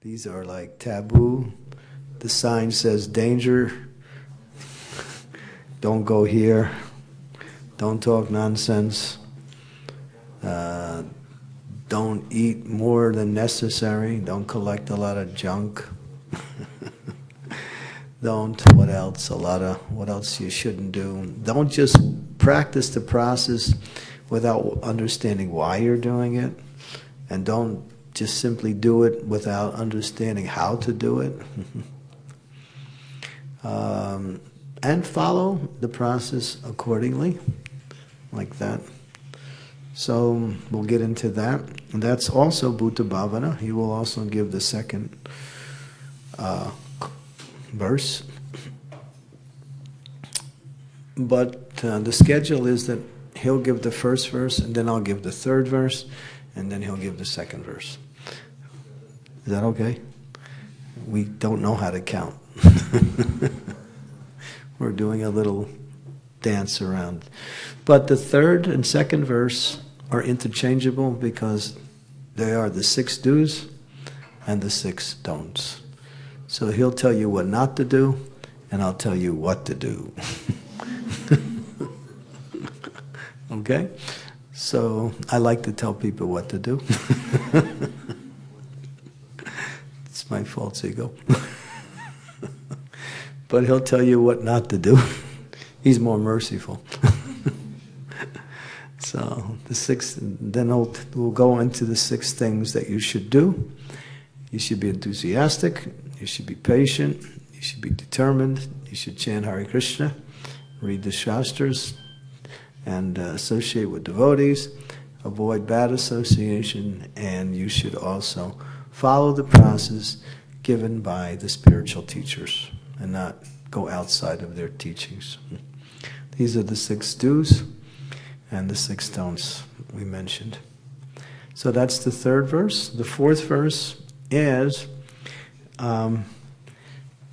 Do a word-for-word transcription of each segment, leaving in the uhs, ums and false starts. These are like taboo. The sign says danger. Don't go here. Don't talk nonsense. Uh, don't eat more than necessary. Don't collect a lot of junk. Don't, what else? A lot of, what else you shouldn't do? Don't just practice the process without understanding why you're doing it. And don't just simply do it without understanding how to do it. um, and follow the process accordingly, like that. So we'll get into that. And that's also Bhuta Bhavana. He will also give the second uh, verse. But uh, the schedule is that he'll give the first verse, and then I'll give the third verse, and then he'll give the second verse. Is that okay? We don't know how to count. We're doing a little dance around. But the third and second verse are interchangeable because they are the six do's and the six don'ts. So he'll tell you what not to do, and I'll tell you what to do. Okay? So I like to tell people what to do. It's my false ego. But he'll tell you what not to do. He's more merciful. So the sixth, then we'll, we'll go into the six things that you should do. You should be enthusiastic. You should be patient. You should be determined. You should chant Hare Krishna, read the Shastras, and uh, associate with devotees. Avoid bad association, and you should also follow the process given by the spiritual teachers and not go outside of their teachings. These are the six do's and the six don'ts we mentioned. So that's the third verse. The fourth verse is, um,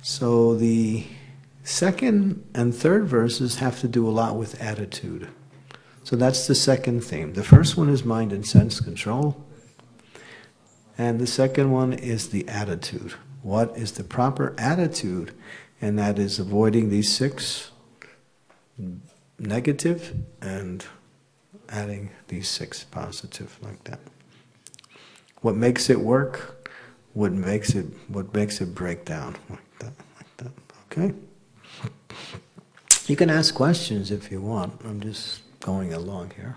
so the second and third verses have to do a lot with attitude. So that's the second theme. The first one is mind and sense control. And the second one is the attitude. What is the proper attitude? And that is avoiding these six negative and adding these six positive, like that. What makes it work? What makes it, what makes it break down? Like that, like that, okay? You can ask questions if you want. I'm just going along here.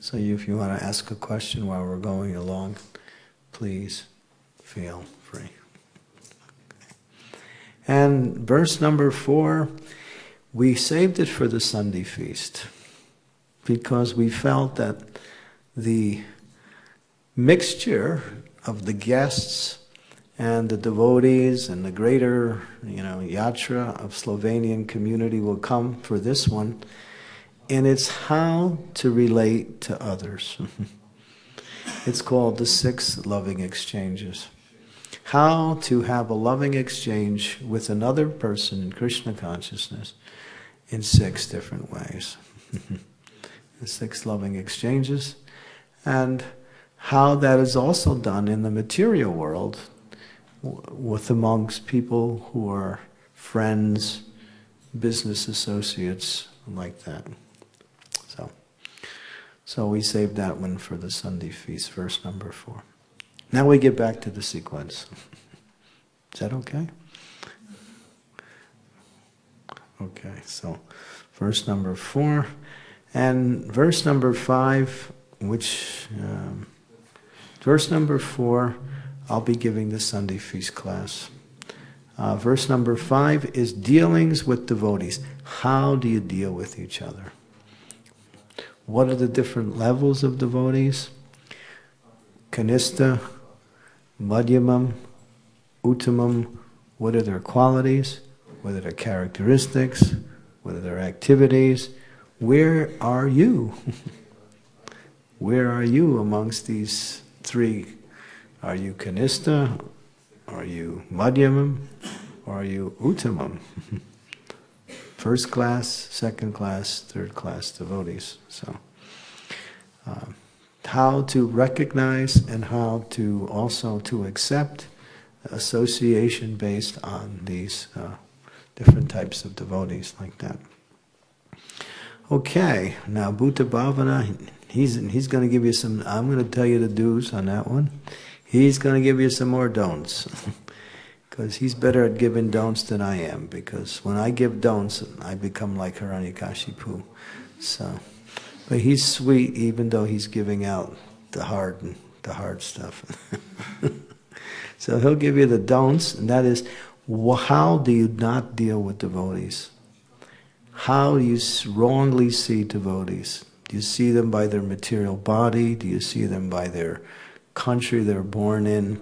So if you want to ask a question while we're going along, please feel free. And verse number four, we saved it for the Sunday feast because we felt that the mixture of the guests and the devotees and the greater, you know, yatra of Slovenian community will come for this one. And it's how to relate to others. It's called the Six Loving Exchanges. How to have a loving exchange with another person in Krishna consciousness in six different ways. The Six Loving Exchanges. And how that is also done in the material world with amongst people who are friends, business associates, like that. So, so we saved that one for the Sunday feast, verse number four. Now we get back to the sequence. Is that okay? Okay, so verse number four. And verse number five, which, um, verse number four, I'll be giving the Sunday feast class. Uh, verse number five is dealings with devotees. How do you deal with each other? What are the different levels of devotees? Kaniṣṭha, Madhyamam, Uttamam. What are their qualities? What are their characteristics? What are their activities? Where are you? Where are you amongst these three? Are you Kaniṣṭha? Are you Madhyamam? Are you Uttamam? First class, second class, third class devotees. So, uh, how to recognize and how to also to accept association based on these uh, different types of devotees like that. Okay, now Bhuta Bhavana, he's, he's going to give you some, I'm going to tell you the do's on that one. He's going to give you some more don'ts. Because he's better at giving don'ts than I am. Because when I give don'ts, I become like Hiranyakashipu. So, but he's sweet even though he's giving out the hard, and the hard stuff. So he'll give you the don'ts, and that is, how do you not deal with devotees? How do you wrongly see devotees? Do you see them by their material body? Do you see them by their country they're born in?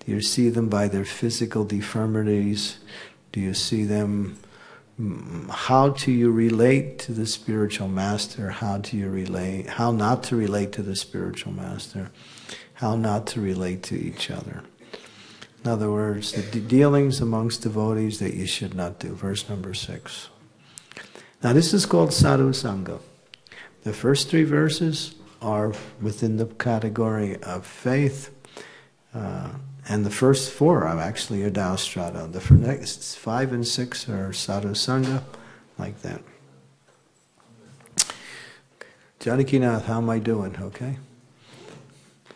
Do you see them by their physical deformities? Do you see them? How do you relate to the spiritual master? How do you relate? How not to relate to the spiritual master? How not to relate to each other? In other words, the dealings amongst devotees that you should not do. Verse number six. Now this is called Sadhu Sangha. The first three verses are within the category of faith, uh, and the first four are actually are Daostrata. The next five and six are Sadhu Sangha, like that. Janakinath, how am I doing, okay?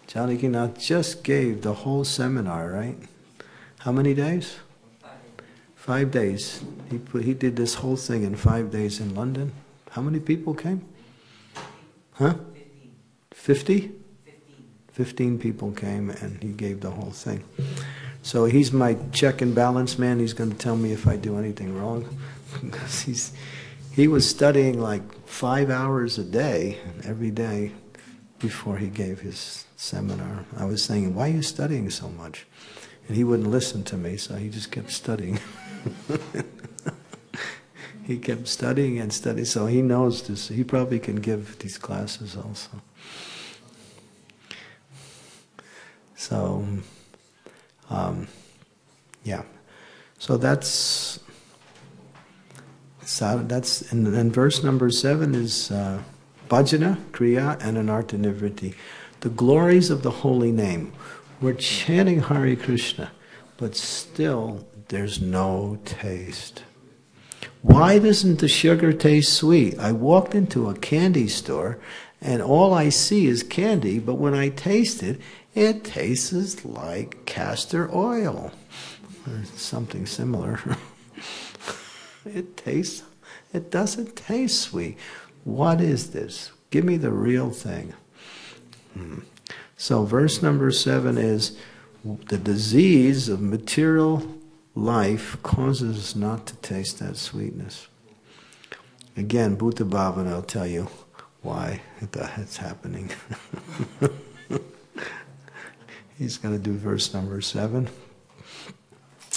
Janakinath just gave the whole seminar, right? How many days? Five days. He, put, he did this whole thing in five days in London. How many people came? Huh? Fifty? Fifteen. Fifteen people came and he gave the whole thing. So he's my check and balance man. He's going to tell me if I do anything wrong. Because he's, he was studying like five hours a day, every day, before he gave his seminar. I was saying, why are you studying so much? And he wouldn't listen to me, so he just kept studying. He kept studying and studying, so he knows this. He probably can give these classes also. So, um, yeah. So that's, so that's, and then verse number seven is uh, Bhajana, Kriya, and Anartha-nivrtti. The glories of the holy name. We're chanting Hare Krishna, but still there's no taste. Why doesn't the sugar taste sweet? I walked into a candy store and all I see is candy, but when I taste it, it tastes like castor oil or something similar. It tastes, it doesn't taste sweet. What is this? Give me the real thing. Hmm. So verse number seven is, the disease of material life causes us not to taste that sweetness. Again, Bhuta Bhavana will tell you why it's happening. He's going to do verse number seven.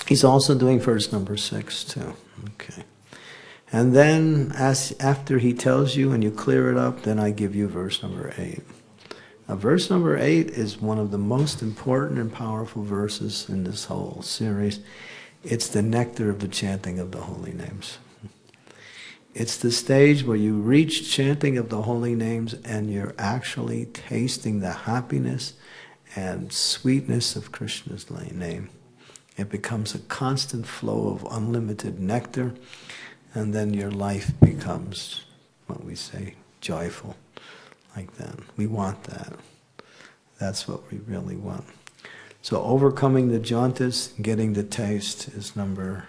He's also doing verse number six too. Okay. And then as, after he tells you and you clear it up, then I give you verse number eight. Now, verse number eight is one of the most important and powerful verses in this whole series. It's the nectar of the chanting of the holy names. It's the stage where you reach chanting of the holy names and you're actually tasting the happiness and sweetness of Krishna's name. It becomes a constant flow of unlimited nectar, and then your life becomes, what we say, joyful. Like that. We want that. That's what we really want. So overcoming the jaundice, getting the taste is number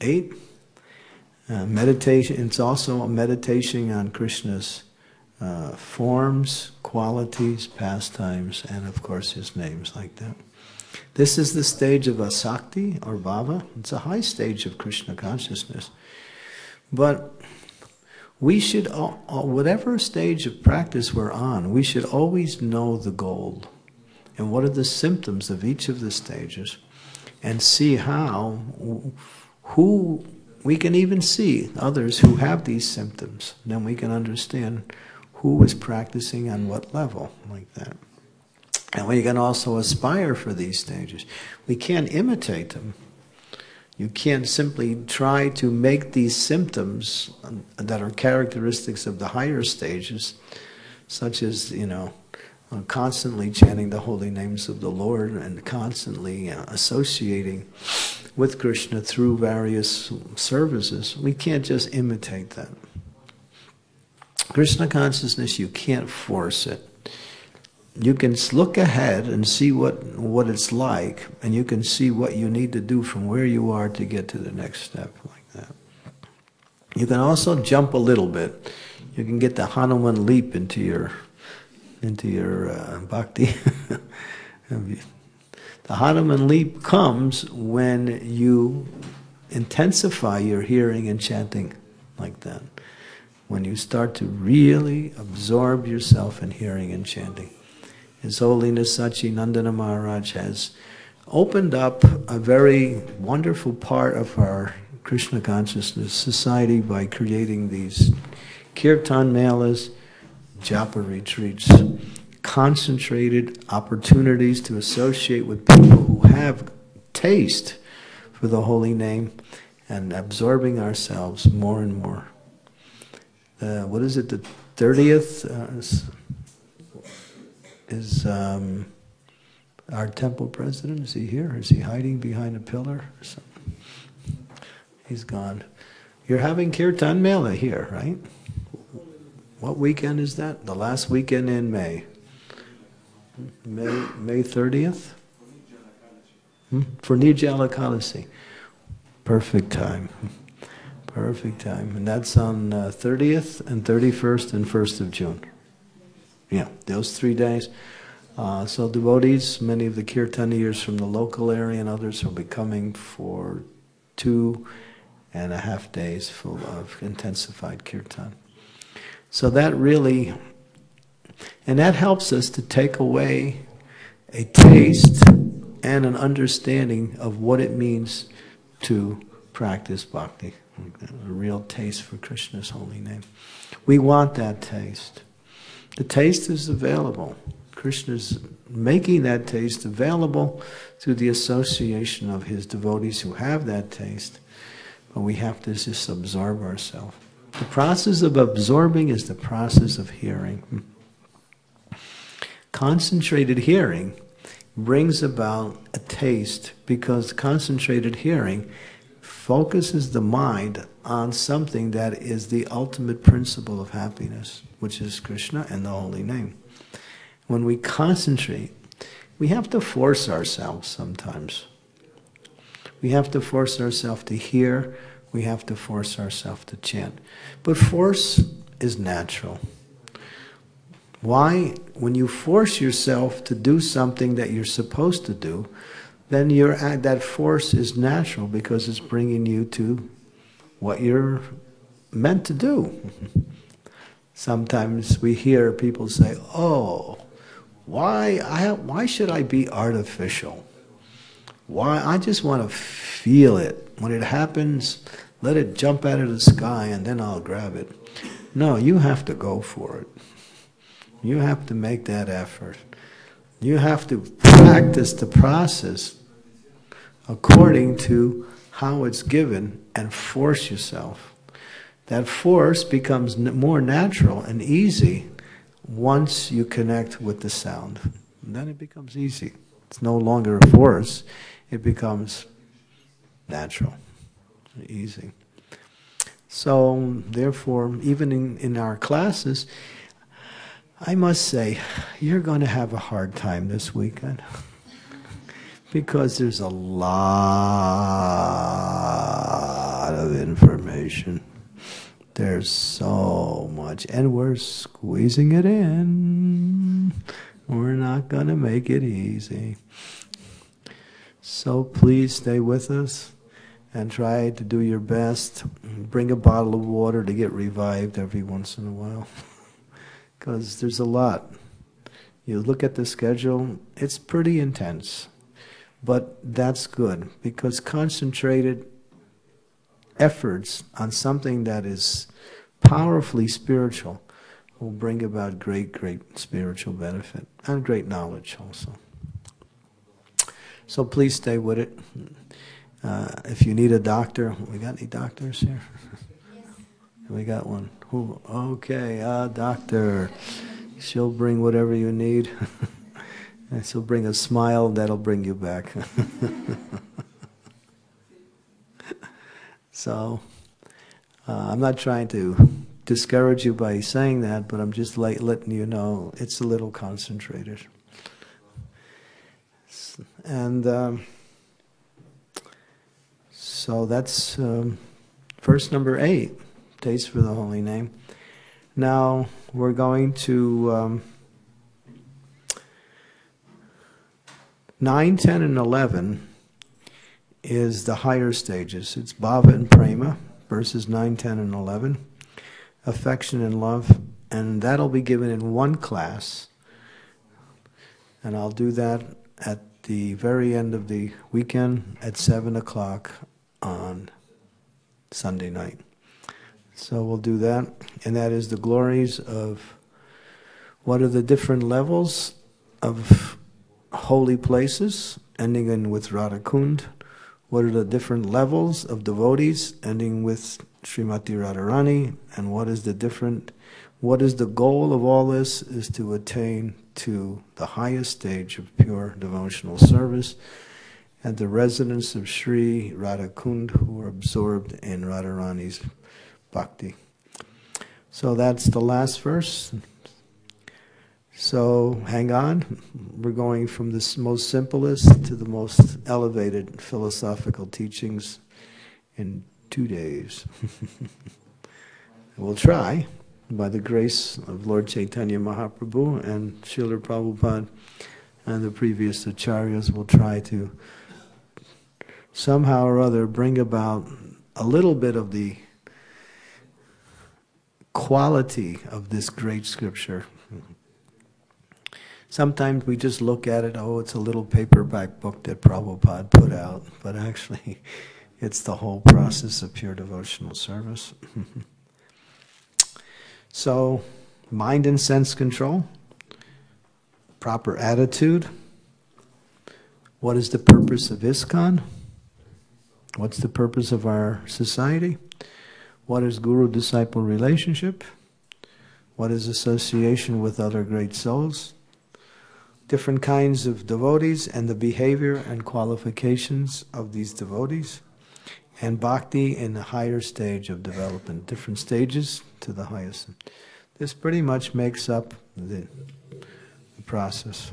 eight. Uh, meditation, it's also meditating on Krishna's uh, forms, qualities, pastimes, and of course his names like that. This is the stage of Asakti or Bhava. It's a high stage of Krishna consciousness. But we should, whatever stage of practice we're on, we should always know the goal and what are the symptoms of each of the stages and see how, who, we can even see others who have these symptoms. Then we can understand who is practicing on what level, like that. And we can also aspire for these stages. We can't imitate them. You can't simply try to make these symptoms that are characteristics of the higher stages, such as, you know, uh, constantly chanting the holy names of the Lord and constantly uh, associating with Krishna through various services, we can't just imitate that. Krishna consciousness, you can't force it. You can look ahead and see what, what it's like, and you can see what you need to do from where you are to get to the next step, like that. You can also jump a little bit. You can get the Hanuman leap into your, into your uh, bhakti. The Hanuman leap comes when you intensify your hearing and chanting like that. When you start to really absorb yourself in hearing and chanting. His Holiness Sacinandana Maharaj has opened up a very wonderful part of our Krishna consciousness society by creating these Kirtan Melas, Japa retreats, concentrated opportunities to associate with people who have taste for the holy name and absorbing ourselves more and more. Uh, what is it, the thirtieth uh, is, is um, our temple president, is he here? Is he hiding behind a pillar or something? He's gone. You're having Kirtan Mela here, right? What weekend is that? The last weekend in May. May, May thirtieth? Hmm? For Nijalakasi. Perfect time. Perfect time. And that's on uh, thirtieth and thirty-first and first of June. Yeah, those three days. Uh, so devotees, many of the Kirtaniyas from the local area and others will be coming for two and a half days full of intensified Kirtan. So that really, and that helps us to take away a taste and an understanding of what it means to practice bhakti. A real taste for Krishna's holy name. We want that taste. The taste is available. Krishna's making that taste available through the association of his devotees who have that taste. But we have to just absorb ourselves. The process of absorbing is the process of hearing. Concentrated hearing brings about a taste because concentrated hearing focuses the mind on something that is the ultimate principle of happiness, which is Krishna and the holy name. When we concentrate, we have to force ourselves sometimes. We have to force ourselves to hear, we have to force ourselves to chant. But force is natural. Why? When you force yourself to do something that you're supposed to do, then your, that force is natural because it's bringing you to what you're meant to do. Sometimes we hear people say, oh, why, I, why should I be artificial? Why, I just want to feel it. When it happens, let it jump out of the sky and then I'll grab it. No, you have to go for it. You have to make that effort. You have to practice the process according to how it's given and force yourself. That force becomes more natural and easy once you connect with the sound. And then it becomes easy. It's no longer a force. It becomes natural, easy. So, therefore, even in, in our classes, I must say, you're going to have a hard time this weekend because there's a lot of information. There's so much, and we're squeezing it in. We're not going to make it easy. So please stay with us and try to do your best. Bring a bottle of water to get revived every once in a while. Because there's a lot. You look at the schedule, it's pretty intense. But that's good, because concentrated efforts on something that is powerfully spiritual will bring about great, great spiritual benefit, and great knowledge also. So please stay with it. Uh, if you need a doctor, we got any doctors here? We got one. Who? Okay, uh, doctor. She'll bring whatever you need. And she'll bring a smile that'll bring you back. So, uh, I'm not trying to discourage you by saying that, but I'm just like letting you know it's a little concentrated. And um, so that's um, verse number eight, Taste for the Holy Name. Now we're going to um, nine, ten, and eleven is the higher stages. It's Bhava and Prema, verses nine, ten, and eleven, affection and love, and that'll be given in one class. And I'll do that at the very end of the weekend at seven o'clock on Sunday night. So we'll do that, and that is the glories of what are the different levels of holy places, ending in with Radha Kund. What are the different levels of devotees, ending with Srimati Radharani, and what is the different, what is the goal of all this is to attain to the highest stage of pure devotional service and the residents of Sri Radha Kund who are absorbed in Radharani's Bhakti. So that's the last verse. So hang on. We're going from the most simplest to the most elevated philosophical teachings in two days. We'll try, by the grace of Lord Chaitanya Mahaprabhu and Srila Prabhupada and the previous acharyas, will try to somehow or other bring about a little bit of the quality of this great scripture. Sometimes we just look at it, oh, it's a little paperback book that Prabhupada put out, but actually it's the whole process of pure devotional service. So, mind and sense control, proper attitude, what is the purpose of ISKCON, what's the purpose of our society, what is guru-disciple relationship, what is association with other great souls, different kinds of devotees and the behavior and qualifications of these devotees, and bhakti in the higher stage of development, different stages to the highest. This pretty much makes up the, the process.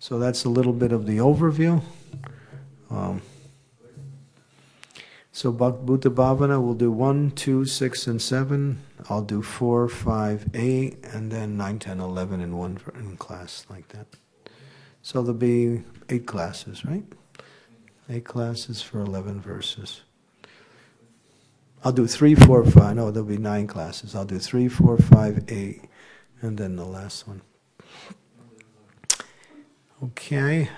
So that's a little bit of the overview. Um, so Bhuta Bhavana will do one, two, six, and seven. I'll do four, five, eight, and then nine, ten, eleven in one in class like that. So there'll be eight classes, right? Eight classes for eleven verses. I'll do three, four, five. No, there'll be nine classes. I'll do three, four, five, eight, and then the last one. Okay.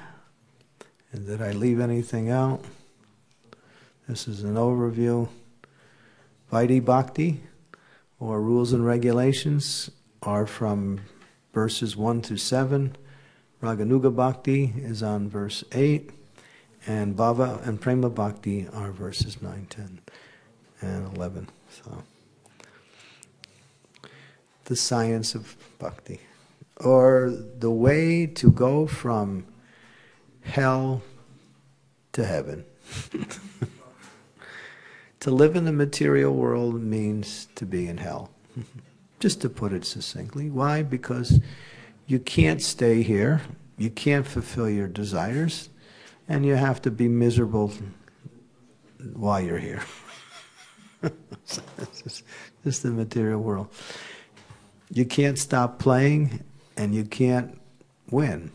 And did I leave anything out? This is an overview. Vaidhi Bhakti, or rules and regulations, are from verses one through seven. Raganuga Bhakti is on verse eight. And Bhava and Prema Bhakti are verses nine, ten, and eleven. So, the science of bhakti, or the way to go from hell to heaven. To live in the material world means to be in hell, just to put it succinctly. Why? Because you can't stay here, you can't fulfill your desires, and you have to be miserable while you're here. This is the material world. You can't stop playing, and you can't win.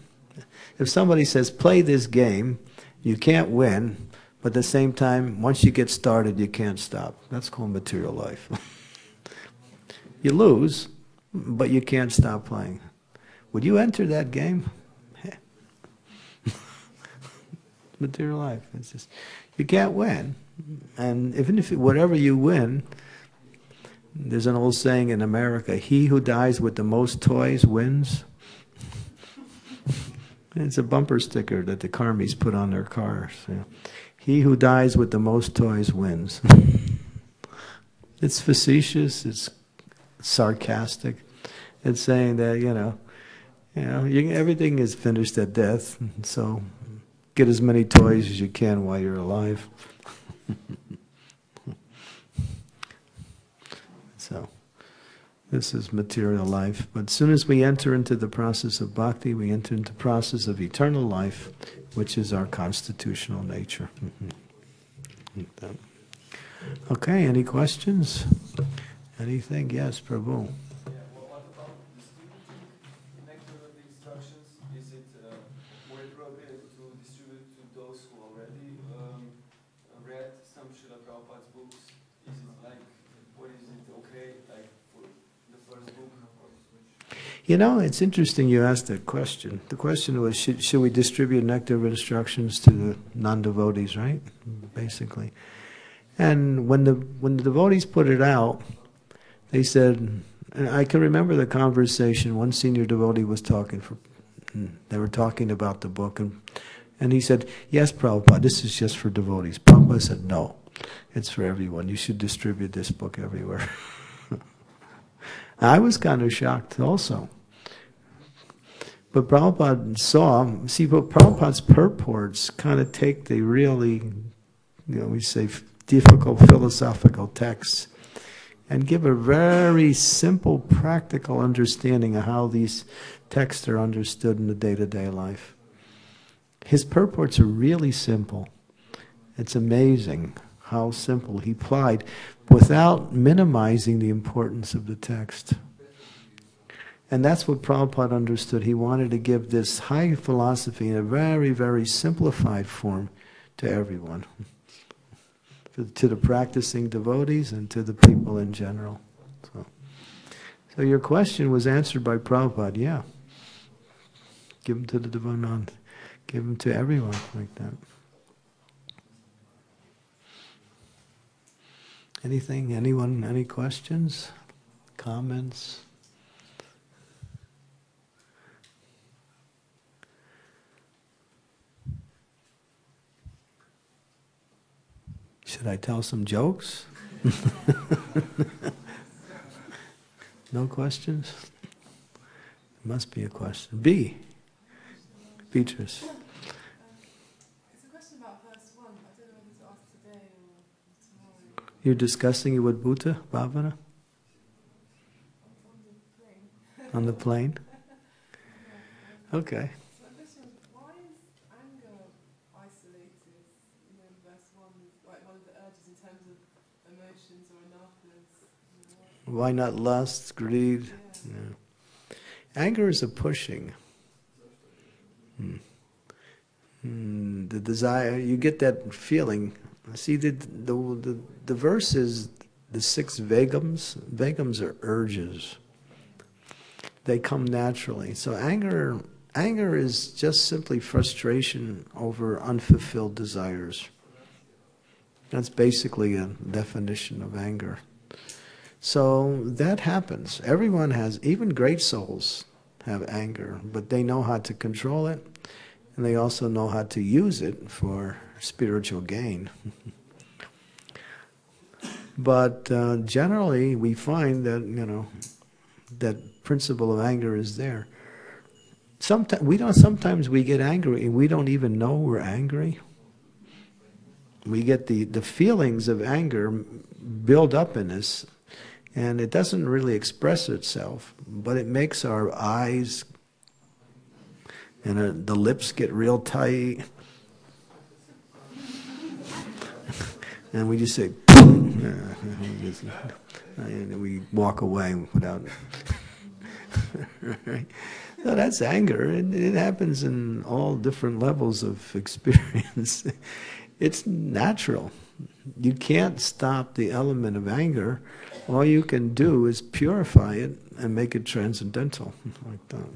If somebody says, play this game, you can't win, but at the same time, once you get started, you can't stop. That's called material life. You lose, but you can't stop playing. Would you enter that game? Material life. It's just, you can't win, and even if it, whatever you win, there's an old saying in America: "He who dies with the most toys wins." It's a bumper sticker that the karmis put on their cars. So, he who dies with the most toys wins. It's facetious. It's sarcastic. It's saying that, you know, you know, you, everything is finished at death, so get as many toys as you can while you're alive. So, this is material life. But as soon as we enter into the process of bhakti, we enter into the process of eternal life, which is our constitutional nature. Mm-hmm. Okay, any questions? Anything? Yes, Prabhu. You know, it's interesting you asked that question. The question was, should, should we distribute Nectar of Instructions to the non-devotees, right? Basically. And when the, when the devotees put it out, they said, and I can remember the conversation, one senior devotee was talking, for, they were talking about the book, and, and he said, yes, Prabhupada, this is just for devotees. Prabhupada said, no, it's for everyone. You should distribute this book everywhere. I was kind of shocked also. But Prabhupada saw, see, but Prabhupada's purports kind of take the really, you know, we say difficult philosophical texts and give a very simple, practical understanding of how these texts are understood in the day-to-day life. His purports are really simple. It's amazing how simple he applied without minimizing the importance of the text. And that's what Prabhupada understood. He wanted to give this high philosophy in a very, very simplified form to everyone, to the practicing devotees and to the people in general. So, so your question was answered by Prabhupada, yeah. Give them to the Devanand, give them to everyone like that. Anything, anyone, any questions, comments? Should I tell some jokes? No questions? There must be a question. B. Beatrice. You're discussing it with Bhuta Bhavana? On the plane. On the plane? Okay. So the question is, why is anger isolated? You know, verse one, like one of the urges in terms of emotions or anarthas. You know? Why not lust, greed? Yeah. Yeah. Anger is a pushing. Hmm. Hmm. The desire, you get that feeling. See, the, the, the, the verse is the six vegams. Vegams are urges. They come naturally. So anger, anger is just simply frustration over unfulfilled desires. That's basically a definition of anger. So that happens. Everyone has, even great souls have anger, but they know how to control it, and they also know how to use it for spiritual gain. But uh, generally we find that, you know, that principle of anger is there. Sometimes we don't, sometimes we get angry and we don't even know we're angry. We get the, the feelings of anger build up in us, and it doesn't really express itself, but it makes our eyes and uh, the lips get real tight. And we just say, and we walk away without right? So that's anger. It, it happens in all different levels of experience. It's natural. You can't stop the element of anger. All you can do is purify it and make it transcendental, like that.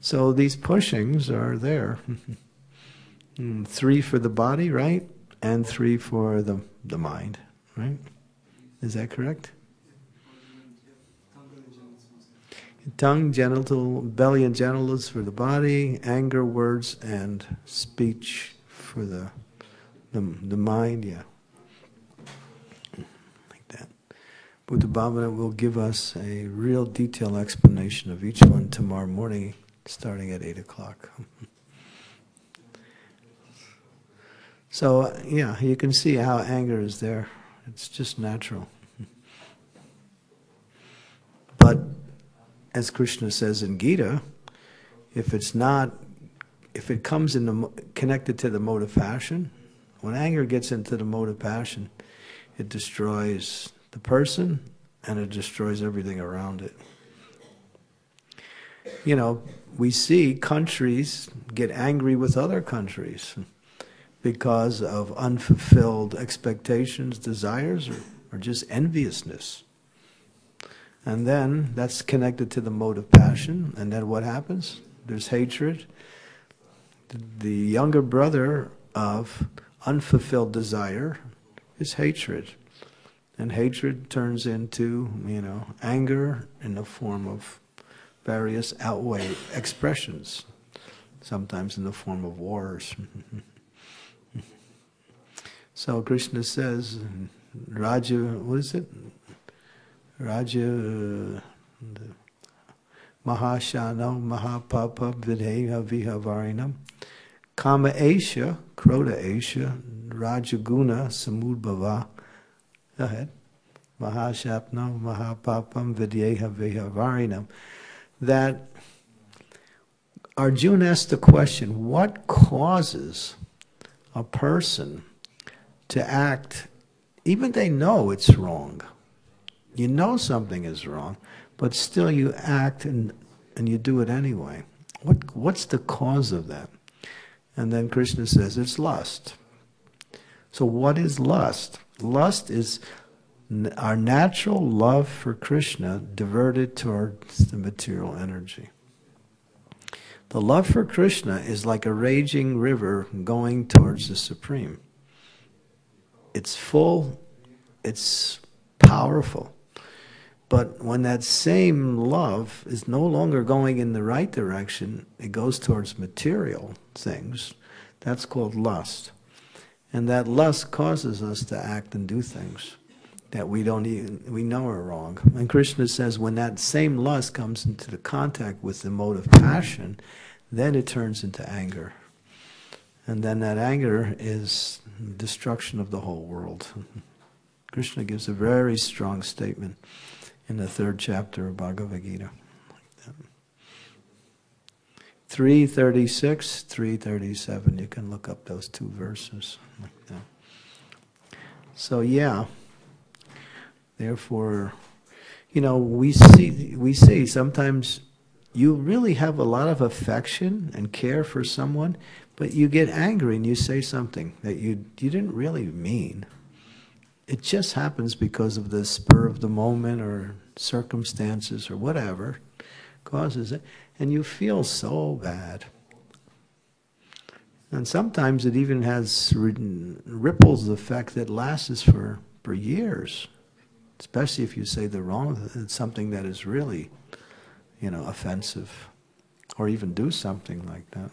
So these pushings are there. Three for the body, right? And three for the, the mind, right? Is that correct? Tongue, genital, belly and genitals for the body, anger, words, and speech for the, the, the mind, yeah. Like that. Bhuta Bhavana will give us a real detailed explanation of each one tomorrow morning, starting at eight o'clock. So, yeah, you can see how anger is there. It's just natural. But, as Krishna says in Gita, if it's not, if it comes in the, connected to the mode of passion, when anger gets into the mode of passion, it destroys the person and it destroys everything around it. You know, we see countries get angry with other countries because of unfulfilled expectations, desires, or, or just enviousness. And then that's connected to the mode of passion, and then what happens? There's hatred. The younger brother of unfulfilled desire is hatred. And hatred turns into, you know, anger in the form of various outward expressions, sometimes in the form of wars. So Krishna says, Raja, what is it? Raja, Mahashana, Mahapapa, Vidheha, Vihavarinam, Kama Esha, Kroda Esha, Rajaguna, Samudbhava. Go ahead. Mahashapnam, Mahapapam, Vidyeha, Vihavarinam. That Arjuna asked the question, what causes a person to act, even they know it's wrong? You know something is wrong, but still you act and, and you do it anyway. What, what's the cause of that? And then Krishna says, it's lust. So what is lust? Lust is our natural love for Krishna diverted towards the material energy. The love for Krishna is like a raging river going towards the Supreme. It's full, it's powerful. But when that same love is no longer going in the right direction, it goes towards material things. That's called lust. And that lust causes us to act and do things that we don't even, we know are wrong. And Krishna says when that same lust comes into the contact with the mode of passion, then it turns into anger. And then that anger is destruction of the whole world. Krishna gives a very strong statement in the third chapter of Bhagavad Gita. three thirty-six, three thirty-seven, you can look up those two verses like that. So yeah, therefore, you know, we see, we see sometimes you really have a lot of affection and care for someone, but you get angry and you say something that you, you didn't really mean. It just happens because of the spur of the moment or circumstances or whatever causes it. And you feel so bad. And sometimes it even has ripples effect that lasts for, for years, especially if you say the wrong, something that is really, you know, offensive, or even do something like that.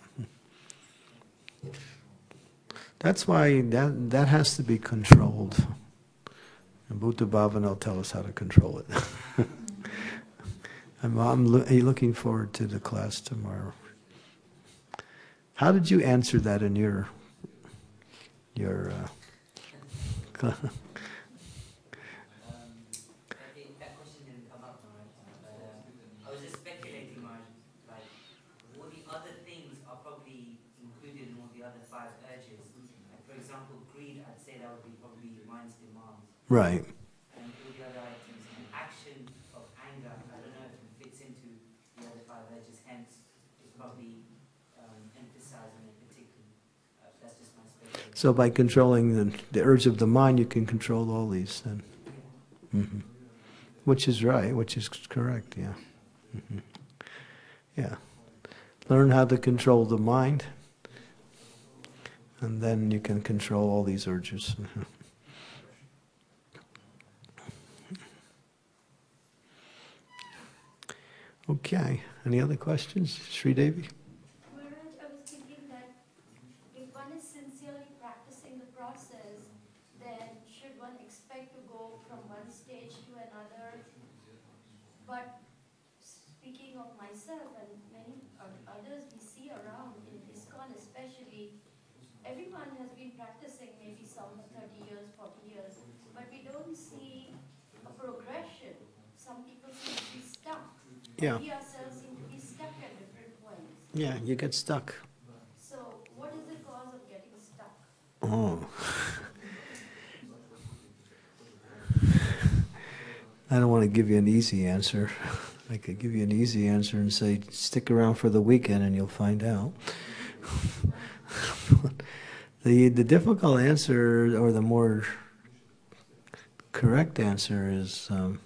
That's why that, that has to be controlled. And Bhuta Bhavana will tell us how to control it. I'm, I'm lo- looking forward to the class tomorrow. How did you answer that in your your uh, class? Um, I think that question didn't come up, Maharaj, but uh, I was just speculating, Maharaj, like all the other things are probably included in all the other five urges. Like, for example, greed, I'd say that would be probably mind's demands. Right. So by controlling the, the urge of the mind, you can control all these then. Mm-hmm. Which is right, which is correct, yeah. Mm-hmm. Yeah. Learn how to control the mind, and then you can control all these urges. Mm-hmm. Okay, any other questions? Sri Devi? Should one expect to go from one stage to another But speaking of myself and many others we see around in ISKCON especially, everyone has been practicing maybe some thirty years, forty years, but we don't see a progression. Some people seem to be stuck. Yeah. We ourselves seem to be stuck at different points. Yeah, you get stuck. So, what is the cause of getting stuck? Oh. I don't want to give you an easy answer. I could give you an easy answer and say, stick around for the weekend and you'll find out. The, the difficult answer, or the more correct answer, is um,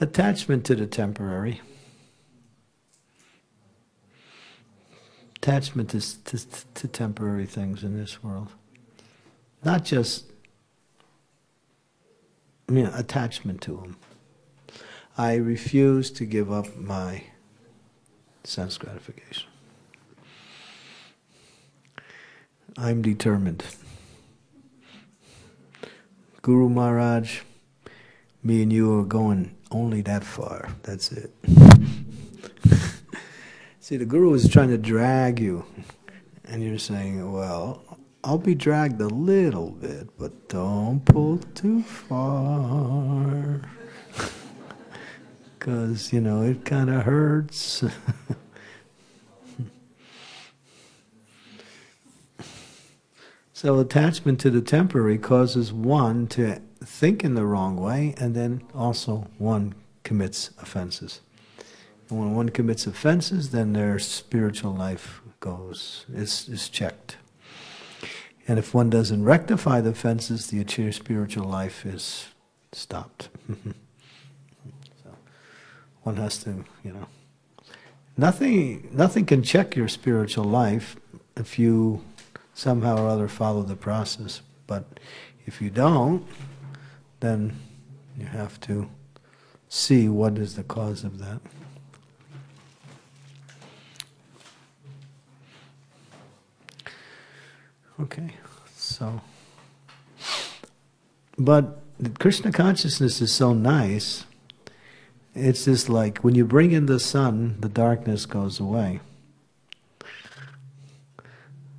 attachment to the temporary. Attachment to, to, to temporary things in this world. Not just you know, attachment to them. I refuse to give up my sense gratification. I'm determined. Guru Maharaj, me and you are going only that far. That's it. See, the Guru is trying to drag you. And you're saying, well, I'll be dragged a little bit, but don't pull too far. Because, you know, it kind of hurts. So attachment to the temporary causes one to think in the wrong way, and then also one commits offenses. And when one commits offenses, then their spiritual life goes, is, is checked. And if one doesn't rectify the offenses, the spiritual life is stopped. So one has to, you know, nothing, nothing can check your spiritual life if you somehow or other follow the process. But if you don't, then you have to see what is the cause of that. Okay, so, but the Krishna consciousness is so nice, it's just like when you bring in the sun, the darkness goes away.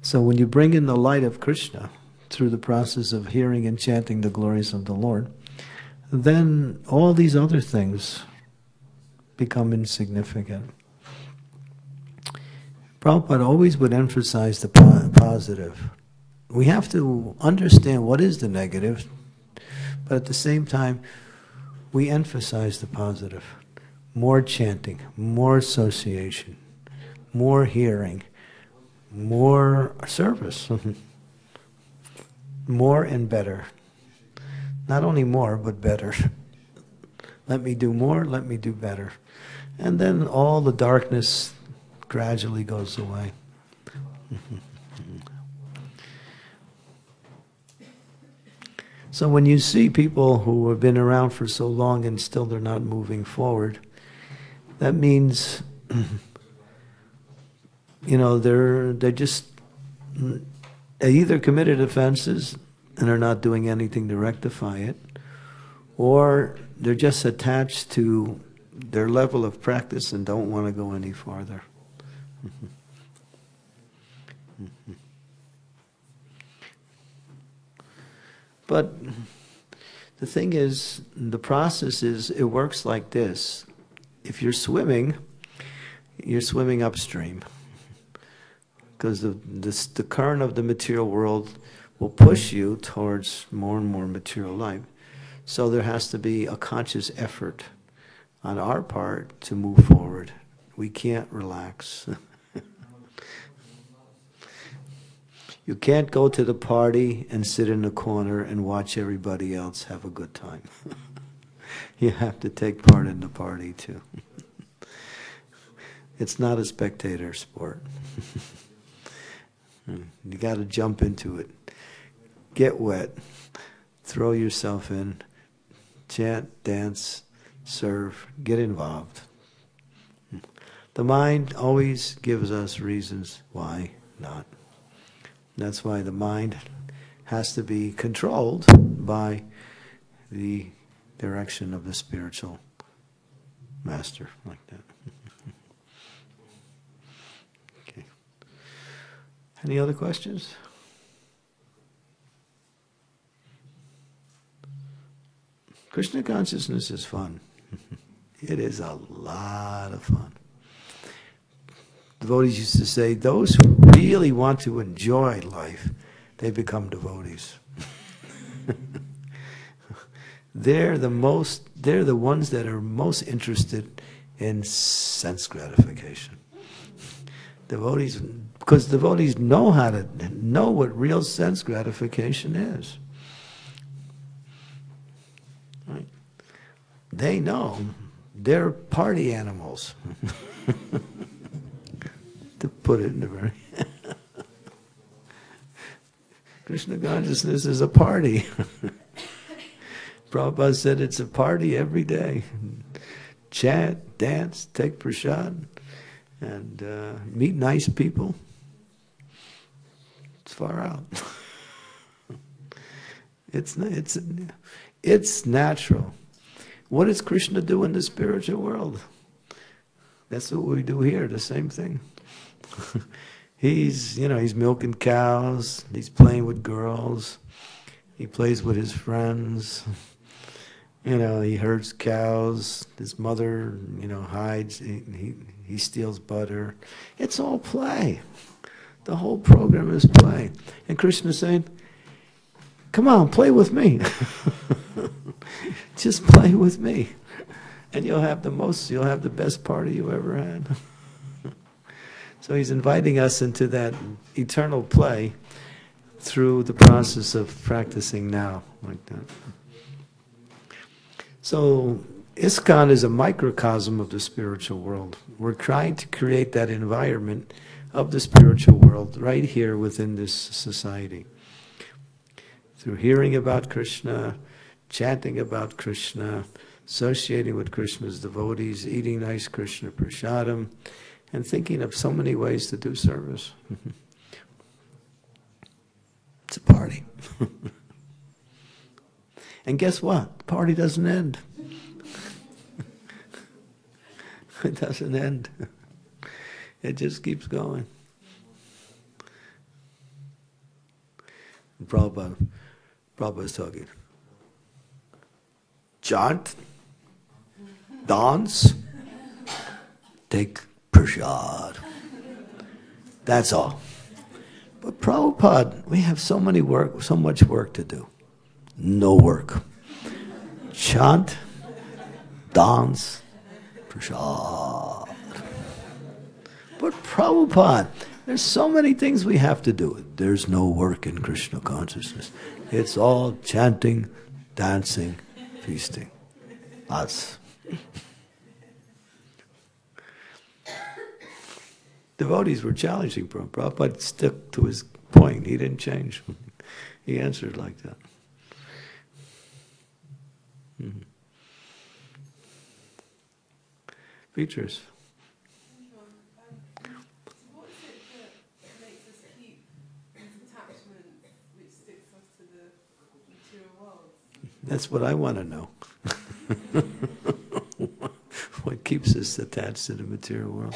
So when you bring in the light of Krishna through the process of hearing and chanting the glories of the Lord, then all these other things become insignificant. Prabhupada always would emphasize the positive. We have to understand what is the negative, but at the same time, we emphasize the positive. More chanting, more association, more hearing, more service, more and better. Not only more, but better. Let me do more, let me do better. And then all the darkness gradually goes away. So when you see people who have been around for so long and still they're not moving forward, that means you know, they're, they're just, they either committed offenses and are not doing anything to rectify it, or they're just attached to their level of practice and don't want to go any farther. Mm-hmm. Mm-hmm. But the thing is, the process is, it works like this. If you're swimming, you're swimming upstream. Because the, the, the current of the material world will push you towards more and more material life. So there has to be a conscious effort on our part to move forward. We can't relax. You can't go to the party and sit in the corner and watch everybody else have a good time. You have to take part in the party too. It's not a spectator sport. You got to jump into it. Get wet. Throw yourself in. Chant, dance, serve. Get involved. The mind always gives us reasons why not. That's why the mind has to be controlled by the direction of the spiritual master, like that. Okay. Any other questions? Krishna consciousness is fun. It is a lot of fun. Devotees used to say, those who really want to enjoy life, they become devotees. They're the most, they're the ones that are most interested in sense gratification. Devotees, because devotees know how to, know what real sense gratification is. Right? They know. They're party animals. To put it in the very... Krishna consciousness is a party. Prabhupada said it's a party every day. Chant, dance, take prasad, and uh, meet nice people. It's far out. it's, it's, it's natural. What does Krishna do in the spiritual world? That's what we do here, the same thing. He's, you know, he's milking cows, he's playing with girls, he plays with his friends, you know, he herds cows, his mother, you know, hides, he, he, he steals butter. It's all play. The whole program is play. And Krishna's saying, come on, play with me. Just play with me. And you'll have the most, you'll have the best party you ever had. So he's inviting us into that eternal play through the process of practicing now, like that. So ISKCON is a microcosm of the spiritual world. We're trying to create that environment of the spiritual world right here within this society. Through hearing about Krishna, chanting about Krishna, associating with Krishna's devotees, eating nice Krishna prasadam, and thinking of so many ways to do service. It's a party. And guess what? The party doesn't end. It doesn't end. It just keeps going. And Prabhupada, Prabhupada's talking. Chant, dance, take prasad. That's all. But Prabhupada, we have so many work, so much work to do. No work. Chant, dance, prasad. But Prabhupada, there's so many things we have to do. There's no work in Krishna consciousness. It's all chanting, dancing, feasting. Us. Devotees were challenging Prabhupada, but stuck to his point. He didn't change. He answered like that. Mm-hmm. Features. Um, what is it that makes us keep this attachment which sticks us to the material world? That's what I want to know. What keeps us attached to the material world?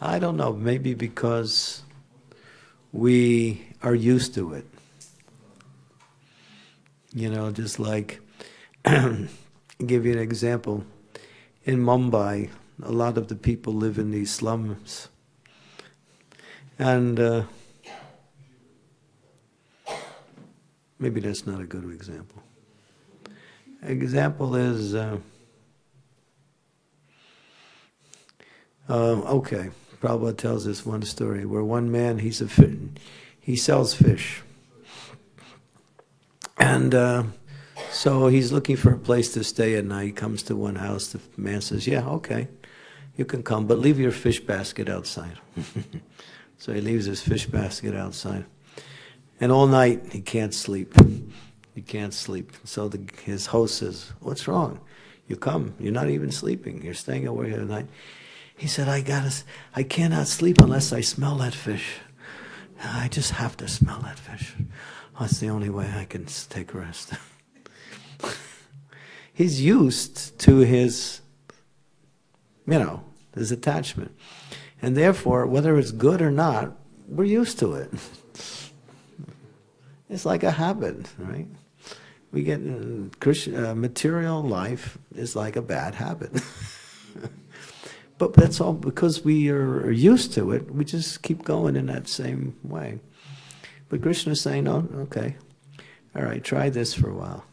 I don't know, maybe because we are used to it. You know, just like, I'll give you an example. In Mumbai, a lot of the people live in these slums. And uh, maybe that's not a good example. Example is, uh, uh, okay. Prabhupada tells this one story where one man, he's a fish, he sells fish. And uh, so he's looking for a place to stay at night. He comes to one house. The man says, yeah, okay, you can come, but leave your fish basket outside. So he leaves his fish basket outside. And all night he can't sleep. He can't sleep. So the, his host says, what's wrong? You come. You're not even sleeping. You're staying away at night. He said, I gotta, I cannot sleep unless I smell that fish. I just have to smell that fish. That's the only way I can take rest. he's used to his, you know, his attachment. And therefore, whether it's good or not, we're used to it. It's like a habit, right? We get uh, Krishna, uh, material life is like a bad habit. But that's all because we are used to it. We just keep going in that same way. But Krishna's saying, "Oh, okay, all right, try this for a while.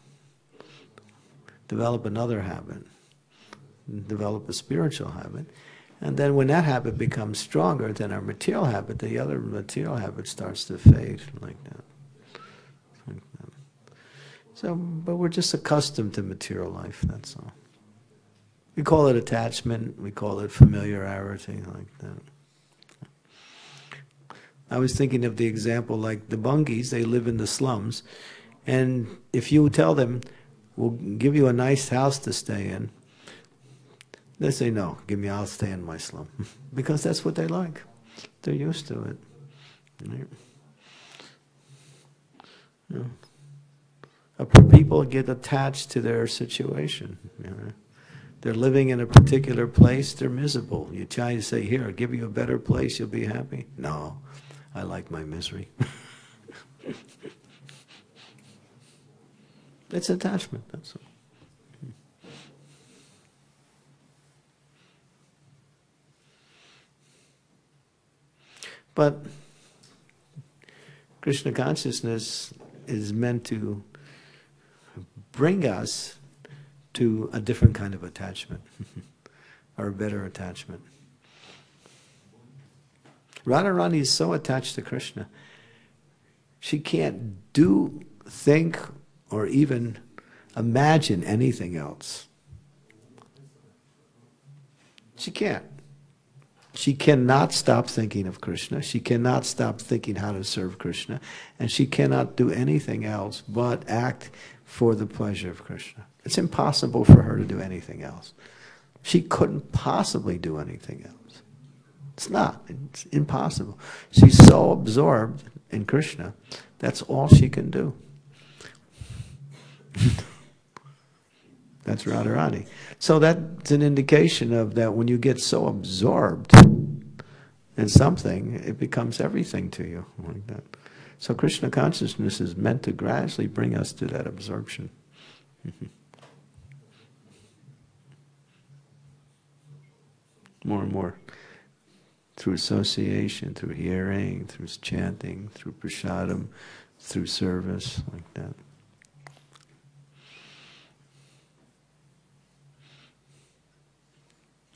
Develop another habit. Develop a spiritual habit, and then when that habit becomes stronger than our material habit, the other material habit starts to fade like that." Like that. So, but we're just accustomed to material life. That's all. We call it attachment, we call it familiarity, like that. I was thinking of the example like the Bungis, they live in the slums, and if you tell them, we'll give you a nice house to stay in, they say, no, give me, I'll stay in my slum. Because that's what they like. They're used to it. You know? People get attached to their situation. You know? They're living in a particular place, they're miserable. You try to say, here, I'll give you a better place, you'll be happy. No, I like my misery. It's attachment, that's all. But Krishna consciousness is meant to bring us to a different kind of attachment, or a better attachment. Radharani is so attached to Krishna, she can't do, think, or even imagine anything else. She can't. She cannot stop thinking of Krishna, she cannot stop thinking how to serve Krishna, and she cannot do anything else but act for the pleasure of Krishna. It's impossible for her to do anything else. She couldn't possibly do anything else. It's not. It's impossible. She's so absorbed in Krishna, that's all she can do. That's Radharani. So that's an indication of that when you get so absorbed in something, it becomes everything to you. Like that. So Krishna consciousness is meant to gradually bring us to that absorption. More and more. Through association, through hearing, through chanting, through prasadam, through service, like that.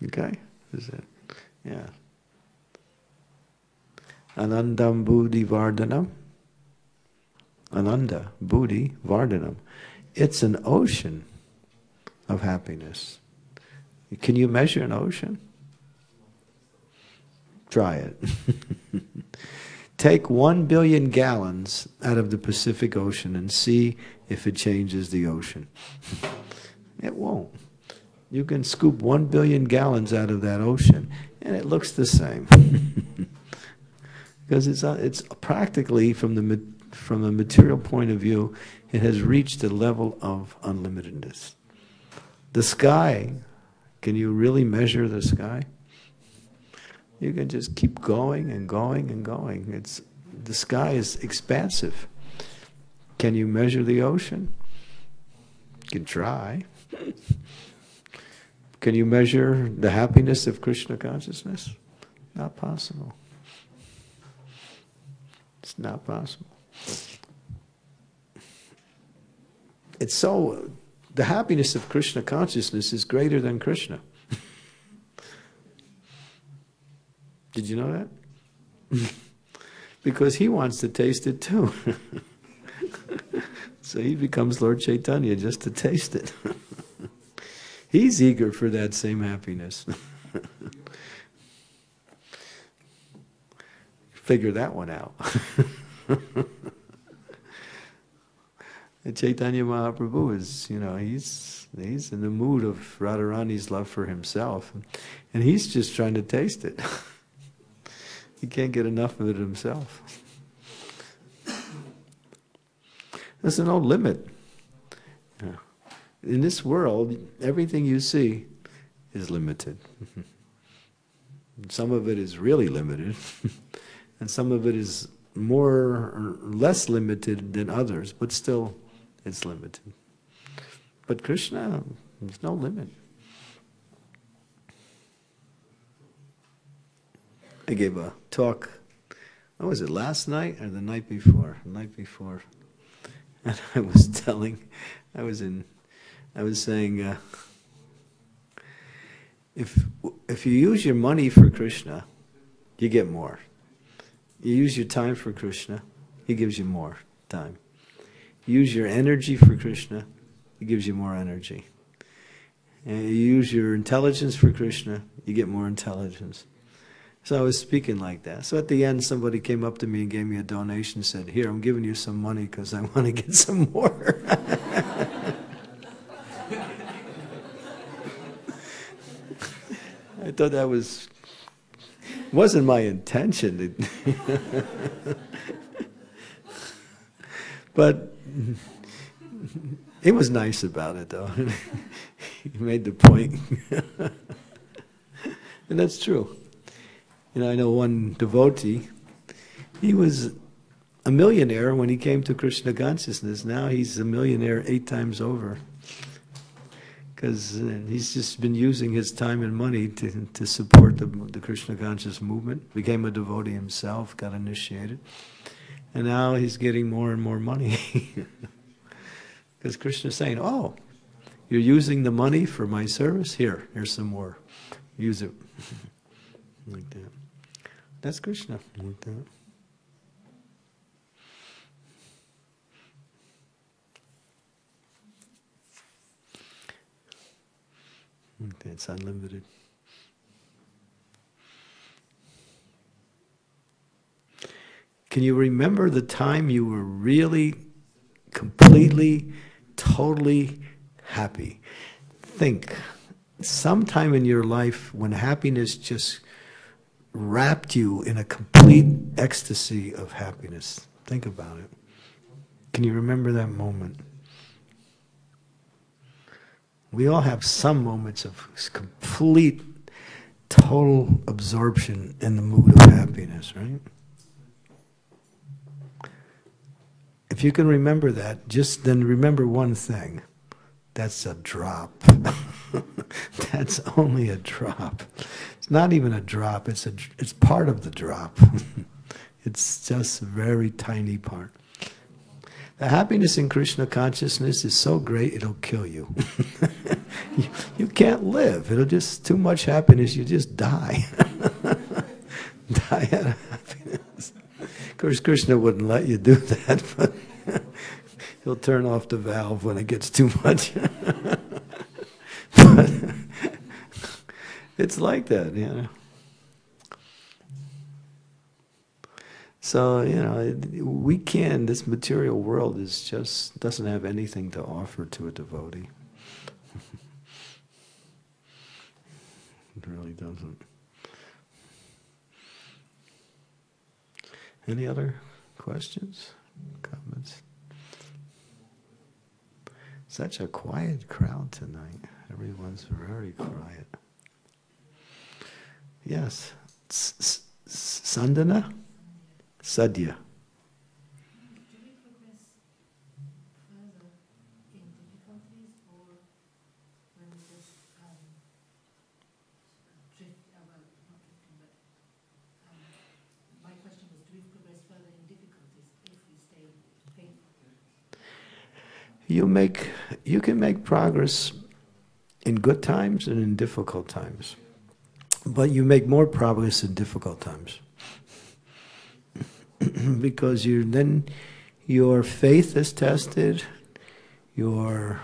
Okay? Is it? Yeah. Anandam buddhi vardhanam. Ananda, buddhi, vardhanam. It's an ocean of happiness. Can you measure an ocean? Try it. Take one billion gallons out of the Pacific Ocean and see if it changes the ocean. It won't. You can scoop one billion gallons out of that ocean and it looks the same. Because it's, it's practically from the From a material point of view, it has reached a level of unlimitedness. The sky, can you really measure the sky? You can just keep going and going and going. It's, the sky is expansive. Can you measure the ocean? You can try. Can you measure the happiness of Krishna consciousness? Not possible. It's not possible. It's so, the happiness of Krishna consciousness is greater than Krishna. Did you know that? Because he wants to taste it too. So he becomes Lord Chaitanya just to taste it. He's eager for that same happiness. Figure that one out. Chaitanya Mahaprabhu is, you know, he's he's in the mood of Radharani's love for himself, and he's just trying to taste it. He can't get enough of it himself. There's no limit. in this world, everything you see is limited. Some of it is really limited, and some of it is more or less limited than others, but still it's limited. But Krishna, there's no limit. I gave a talk, what was it, last night or the night before? The night before. And I was telling, I was in, I was saying, uh, if, if you use your money for Krishna, you get more. You use your time for Krishna, he gives you more time. You use your energy for Krishna, he gives you more energy. And you use your intelligence for Krishna, you get more intelligence. So I was speaking like that. So at the end, somebody came up to me and gave me a donation, said, here, I'm giving you some money because I want to get some more. I thought that was, wasn't my intention. But it was nice about it, though. He made the point. And that's true. You know, I know one devotee, he was a millionaire when he came to Krishna consciousness. Now he's a millionaire eight times over. Because he's just been using his time and money to, to support the, the Krishna conscious movement. Became a devotee himself, got initiated. And now he's getting more and more money. Because Krishna's saying, oh, you're using the money for my service? Here, here's some more. Use it. Like that. That's Krishna, like that. Like that, it's unlimited. Can you remember the time you were really, completely, totally happy? Think, sometime in your life when happiness just wrapped you in a complete ecstasy of happiness. Think about it. Can you remember that moment? We all have some moments of complete, total absorption in the mood of happiness, right? If you can remember that, just then remember one thing. That's a drop. That's only a drop. It's not even a drop, it's a, it's part of the drop. It's just a very tiny part. The happiness in Krishna consciousness is so great it'll kill you. you, you can't live. It'll just, too much happiness, you just die. Die out of happiness. Of course, Krishna wouldn't let you do that, but he'll turn off the valve when it gets too much. But it's like that, you know. So, you know, we can, this material world is just, doesn't have anything to offer to a devotee. It really doesn't. Any other questions, comments? Such a quiet crowd tonight. Everyone's very quiet. Yes. Sandana? Sadhya. Do we progress further in difficulties or when we just um, drift, uh, well, not drifting, but um, my question was, do we progress further in difficulties if we stay painful? You make, you can make progress in good times and in difficult times. But you make more progress in difficult times. Because you then your faith is tested, your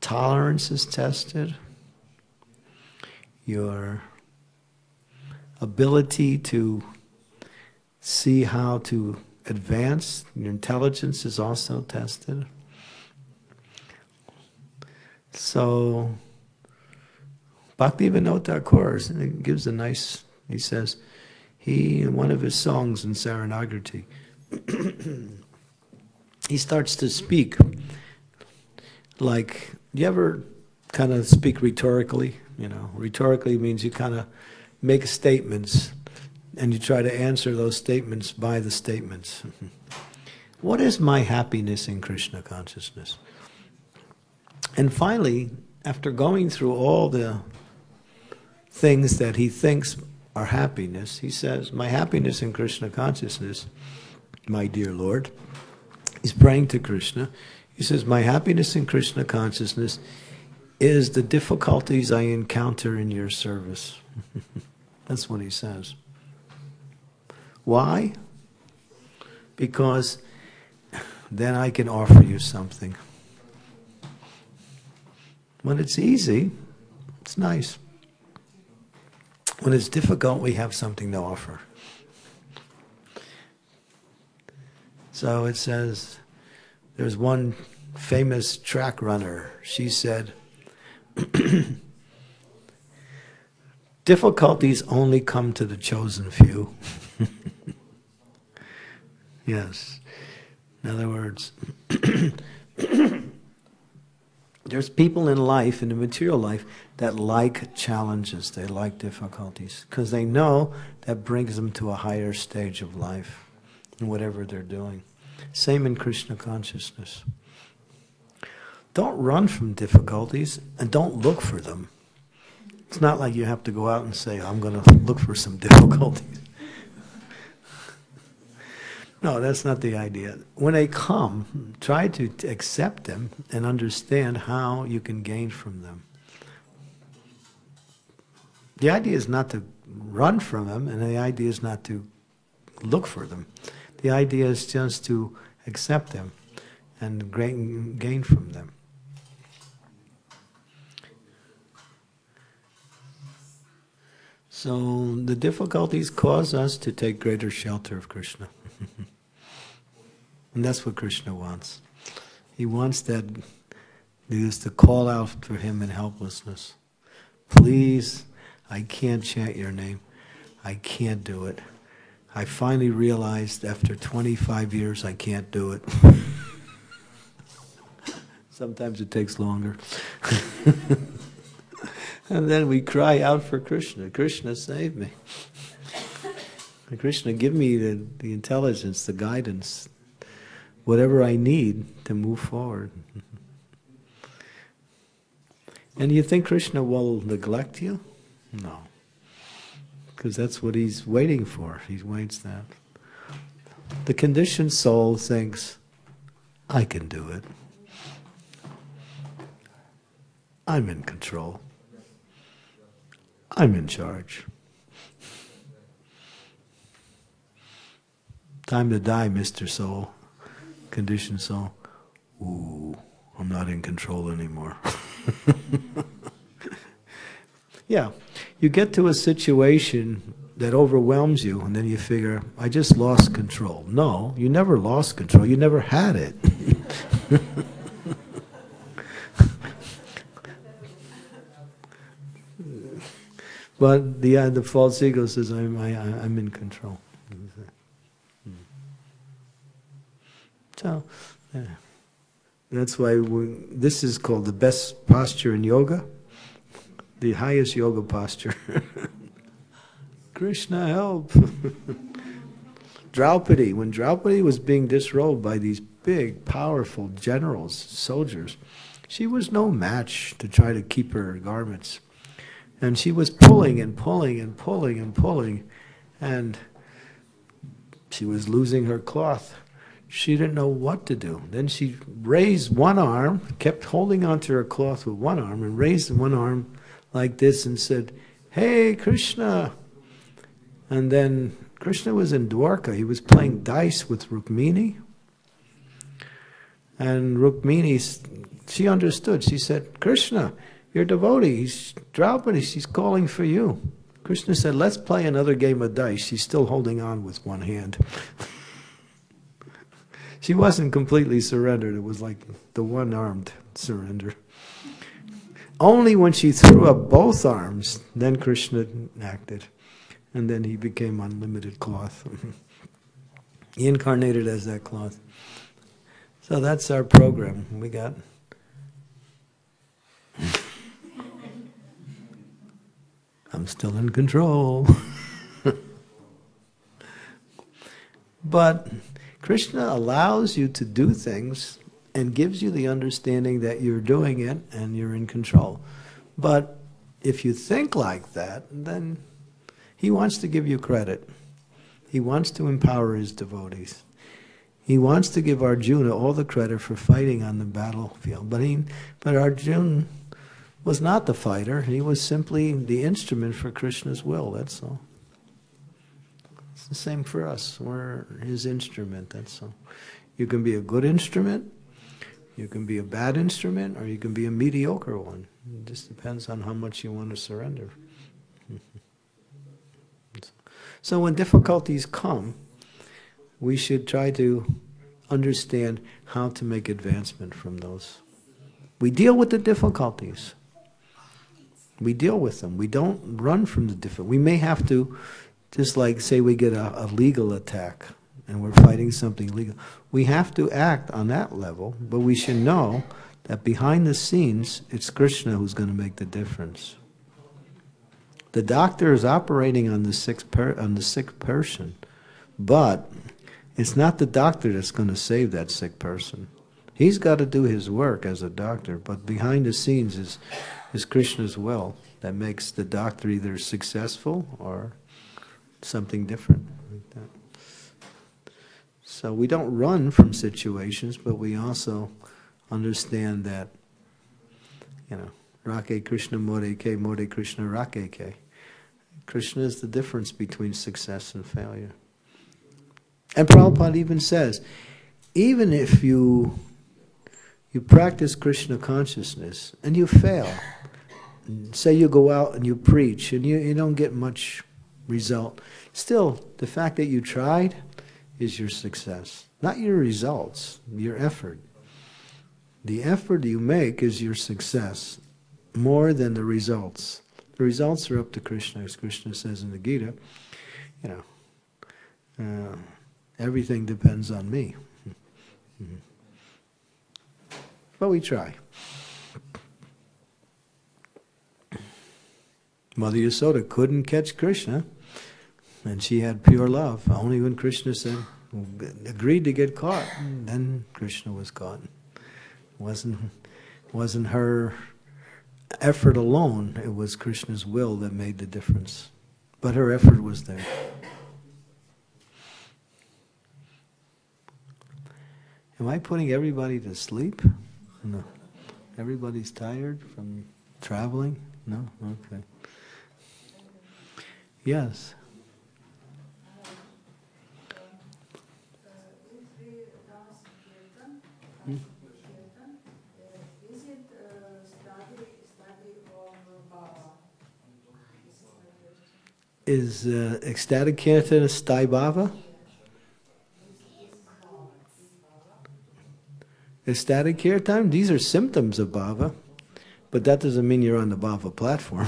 tolerance is tested, your ability to see how to advance, your intelligence is also tested. So Bhakti Vinod Thakur gives a nice, he says, he, in one of his songs in Saranagrati, he starts to speak like, you ever kind of speak rhetorically? You know, rhetorically means you kind of make statements and you try to answer those statements by the statements. What is my happiness in Krishna consciousness? And finally, after going through all the things that he thinks are happiness, he says, my happiness in Krishna consciousness, my dear Lord, he's praying to Krishna, he says, my happiness in Krishna consciousness is the difficulties I encounter in your service. That's what he says. Why? Because then I can offer you something. When it's easy, it's nice. When it's difficult, we have something to offer. So it says, there's one famous track runner. She said, difficulties only come to the chosen few. Yes. In other words, there's people in life, in the material life, that like challenges, they like difficulties, because they know that brings them to a higher stage of life, in whatever they're doing. Same in Krishna consciousness. Don't run from difficulties, and don't look for them. It's not like you have to go out and say, I'm going to look for some difficulties. No, that's not the idea. When they come, try to accept them and understand how you can gain from them. The idea is not to run from them, and the idea is not to look for them. The idea is just to accept them and gain from them. So the difficulties cause us to take greater shelter of Krishna. And that's what Krishna wants. He wants that us to call out for him in helplessness. Please, I can't chant your name. I can't do it. I finally realized after twenty-five years I can't do it. Sometimes it takes longer. And then we cry out for Krishna. Krishna, save me. Krishna, give me the, the intelligence, the guidance, whatever I need to move forward. And you think Krishna will neglect you? No. Because that's what he's waiting for. He waits that. The conditioned soul thinks, I can do it. I'm in control. I'm in charge. Time to die, Mister Soul, conditioned soul. Ooh, I'm not in control anymore. Yeah, you get to a situation that overwhelms you, and then you figure, I just lost control. No, you never lost control. You never had it. But the uh, the false ego says, I'm I, I'm in control. So, yeah. That's why we, this is called the best posture in yoga, the highest yoga posture. Krishna, help! Draupadi, when Draupadi was being disrobed by these big, powerful generals, soldiers, she was no match to try to keep her garments. And she was pulling and pulling and pulling and pulling, and she was losing her cloth. She didn't know what to do. Then she raised one arm, kept holding onto her cloth with one arm, and raised one arm like this and said, hey, Krishna! And then Krishna was in Dwarka. He was playing dice with Rukmini. And Rukmini, she understood. She said, Krishna, you're a devotee. He's Draupadi. She's calling for you. Krishna said, let's play another game of dice. She's still holding on with one hand. She wasn't completely surrendered. It was like the one-armed surrender. Only when she threw up both arms, then Krishna acted. And then he became unlimited cloth. He incarnated as that cloth. So that's our program. We got still in control. But Krishna allows you to do things and gives you the understanding that you're doing it and you're in control. But if you think like that, then he wants to give you credit. He wants to empower his devotees. He wants to give Arjuna all the credit for fighting on the battlefield. But, he, but Arjuna was not the fighter. He was simply the instrument for Krishna's will, that's all. It's the same for us. We're his instrument, that's all. You can be a good instrument, you can be a bad instrument, or you can be a mediocre one. It just depends on how much you want to surrender. So when difficulties come, we should try to understand how to make advancement from those. We deal with the difficulties. We deal with them. We don't run from the difficulties. We may have to, just like say we get a, a legal attack and we're fighting something legal. We have to act on that level, but we should know that behind the scenes, it's Krishna who's going to make the difference. The doctor is operating on the sick per, on the sick person, but it's not the doctor that's going to save that sick person. He's got to do his work as a doctor, but behind the scenes is, is Krishna's will that makes the doctor either successful or something different. Like that. So we don't run from situations, but we also understand that, you know, Rake Krishna Moreke, More Krishna Rakeke. Krishna is the difference between success and failure. And Prabhupada even says, even if you, you practice Krishna consciousness and you fail, say you go out and you preach and you, you don't get much result, still the fact that you tried is your success. Not your results, your effort. The effort you make is your success more than the results. The results are up to Krishna, as Krishna says in the Gita, you know, uh, everything depends on me. Mm-hmm. But we try. Mother Yasoda couldn't catch Krishna, and she had pure love. Only when Krishna said, agreed to get caught, then Krishna was caught. It wasn't, wasn't her effort alone, it was Krishna's will that made the difference. But her effort was there. Am I putting everybody to sleep? No. Everybody's tired from traveling? No? Okay. Yes. Hmm? Is it study of Bhava? Is ecstatic Kirtan a study Bhava? Ecstatic Kirtan, these are symptoms of Bhava, but that doesn't mean you're on the Bhava platform.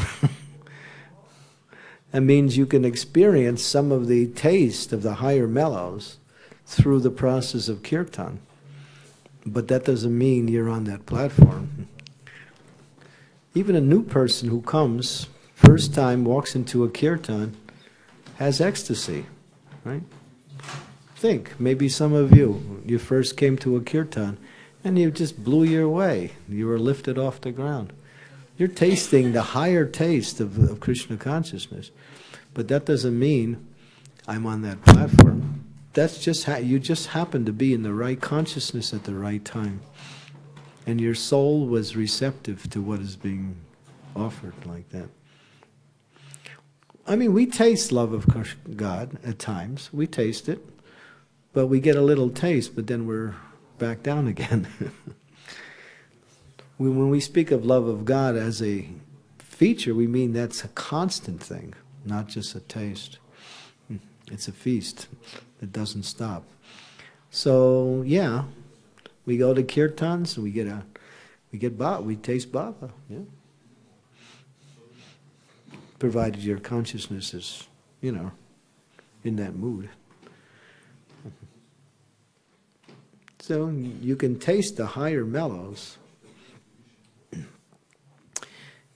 That means you can experience some of the taste of the higher mellows through the process of Kirtan, but that doesn't mean you're on that platform. Even a new person who comes, first time, walks into a Kirtan, has ecstasy, right? Think, maybe some of you, you first came to a Kirtan, and you just blew your way. You were lifted off the ground. You're tasting the higher taste of, of Krishna consciousness. But that doesn't mean I'm on that platform. That's just how you just happen to be in the right consciousness at the right time. And your soul was receptive to what is being offered like that. I mean, we taste love of God at times. We taste it. But we get a little taste, but then we're back down again. When we speak of love of God as a feature, we mean that's a constant thing, not just a taste. It's a feast that doesn't stop. So yeah, we go to kirtans and we get a, we get bhava, we taste bhava. Yeah, provided your consciousness is, you know, in that mood. So you can taste the higher mellows.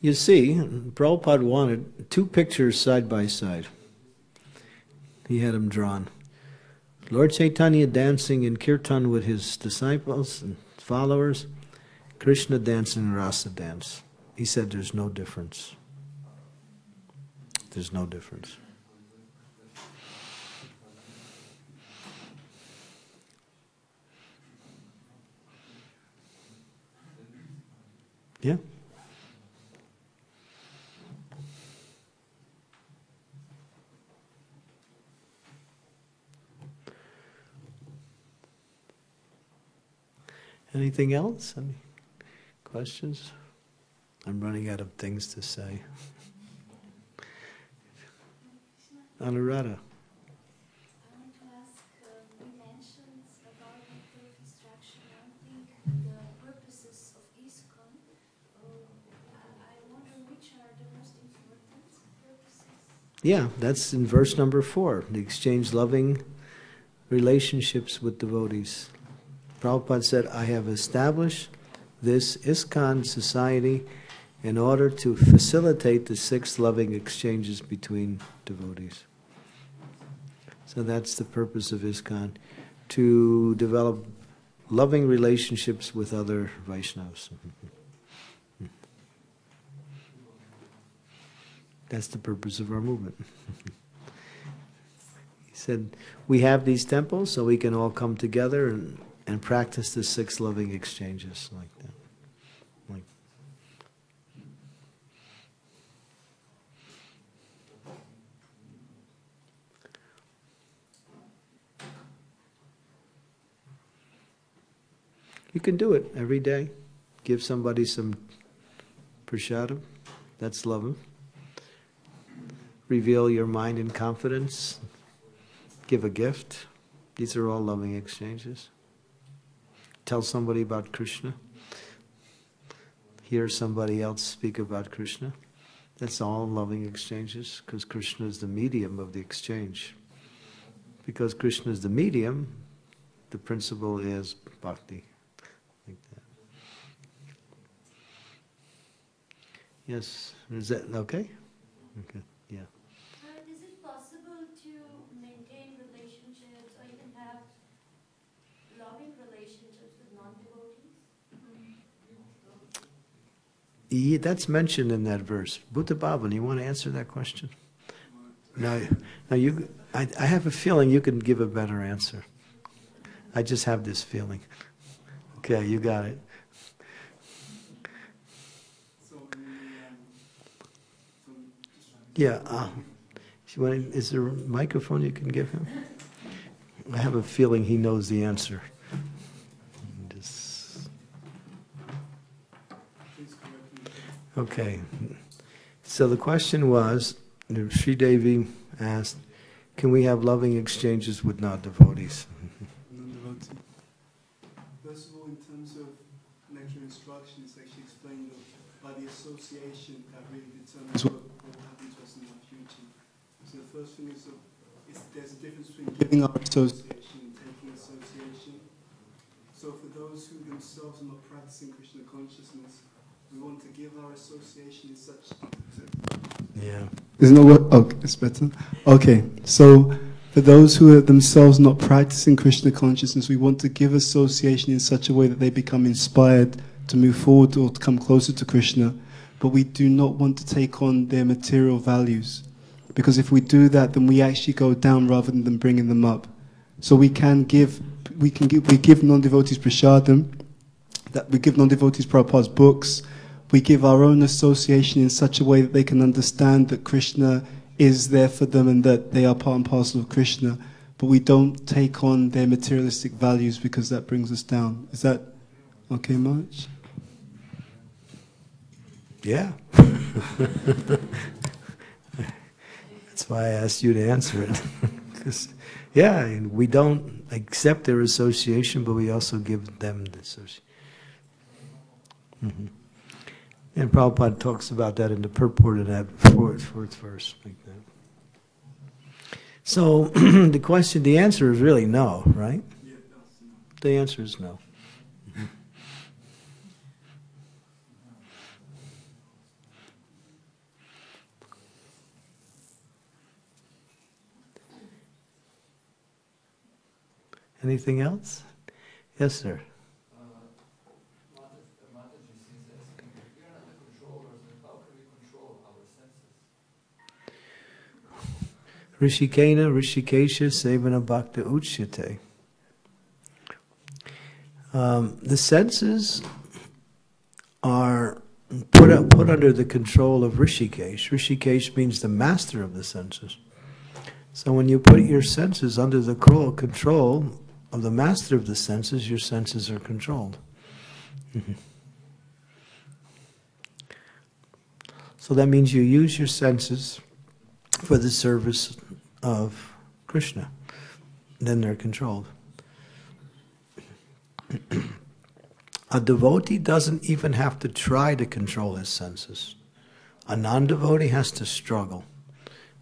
You see, Prabhupada wanted two pictures side by side. He had them drawn. Lord Chaitanya dancing in kirtan with his disciples and followers, Krishna dancing in rasa dance. He said there's no difference. There's no difference. Yeah? Anything else? Any questions? I'm running out of things to say. Anurada. I want to ask, uh, you mentioned about the Nectar of Instruction. I think the purposes of ISKCON. Uh, I wonder which are the most important purposes? Yeah, that's in verse number four. The exchange loving relationships with devotees. Prabhupada said, I have established this ISKCON society in order to facilitate the six loving exchanges between devotees. So that's the purpose of ISKCON, to develop loving relationships with other Vaishnavas. That's the purpose of our movement. He said, we have these temples so we can all come together and and practice the six loving exchanges like that. Like. You can do it every day. Give somebody some prasadam. That's loving. Reveal your mind in confidence. Give a gift. These are all loving exchanges. Tell somebody about Krishna. Hear somebody else speak about Krishna. That's all loving exchanges, because Krishna is the medium of the exchange. Because Krishna is the medium, the principle is bhakti. Like that. Yes, is that okay? Okay, yeah. Yeah, that's mentioned in that verse. Bhuta Bhavana, you want to answer that question? Now, now you, I, I have a feeling you can give a better answer. I just have this feeling. Okay, you got it. Yeah. Uh, is there a microphone you can give him? I have a feeling he knows the answer. Okay, so the question was, Sri Devi asked, can we have loving exchanges with non-devotees? Non-devotees. First of all, in terms of nectar instruction, it's actually explained that by the association that really determines what will happen to us in the future. So the first thing is, is there's a difference between giving up association and taking association. So for those who themselves are not practicing Krishna consciousness, we want to give our association in such. Yeah. Isn't it what? Oh, it's better. Okay. So, for those who are themselves not practicing Krishna consciousness, we want to give association in such a way that they become inspired to move forward or to come closer to Krishna. But we do not want to take on their material values, because if we do that, then we actually go down rather than bringing them up. So we can give, we can give, we give non-devotees prasadam. That we give non-devotees Prabhupada's books. We give our own association in such a way that they can understand that Krishna is there for them and that they are part and parcel of Krishna, but we don't take on their materialistic values because that brings us down. Is that okay, Maharaj? Yeah. That's why I asked you to answer it. Yeah, we don't accept their association, but we also give them the association. Mm-hmm. And Prabhupada talks about that in the purport of that fourth, fourth verse, like that. So the question, the answer is really no, right? Yeah, no. The answer is no. Anything else? Yes, sir. Rishikena, Rishikesha, Sevana Bhakti Uchyate. Um, the senses are put, up, put under the control of Rishikesh. Rishikesh means the master of the senses. So when you put your senses under the control of the master of the senses, your senses are controlled. Mm-hmm. So that means you use your senses for the service of Krishna. Then they're controlled. A devotee doesn't even have to try to control his senses. A non-devotee has to struggle.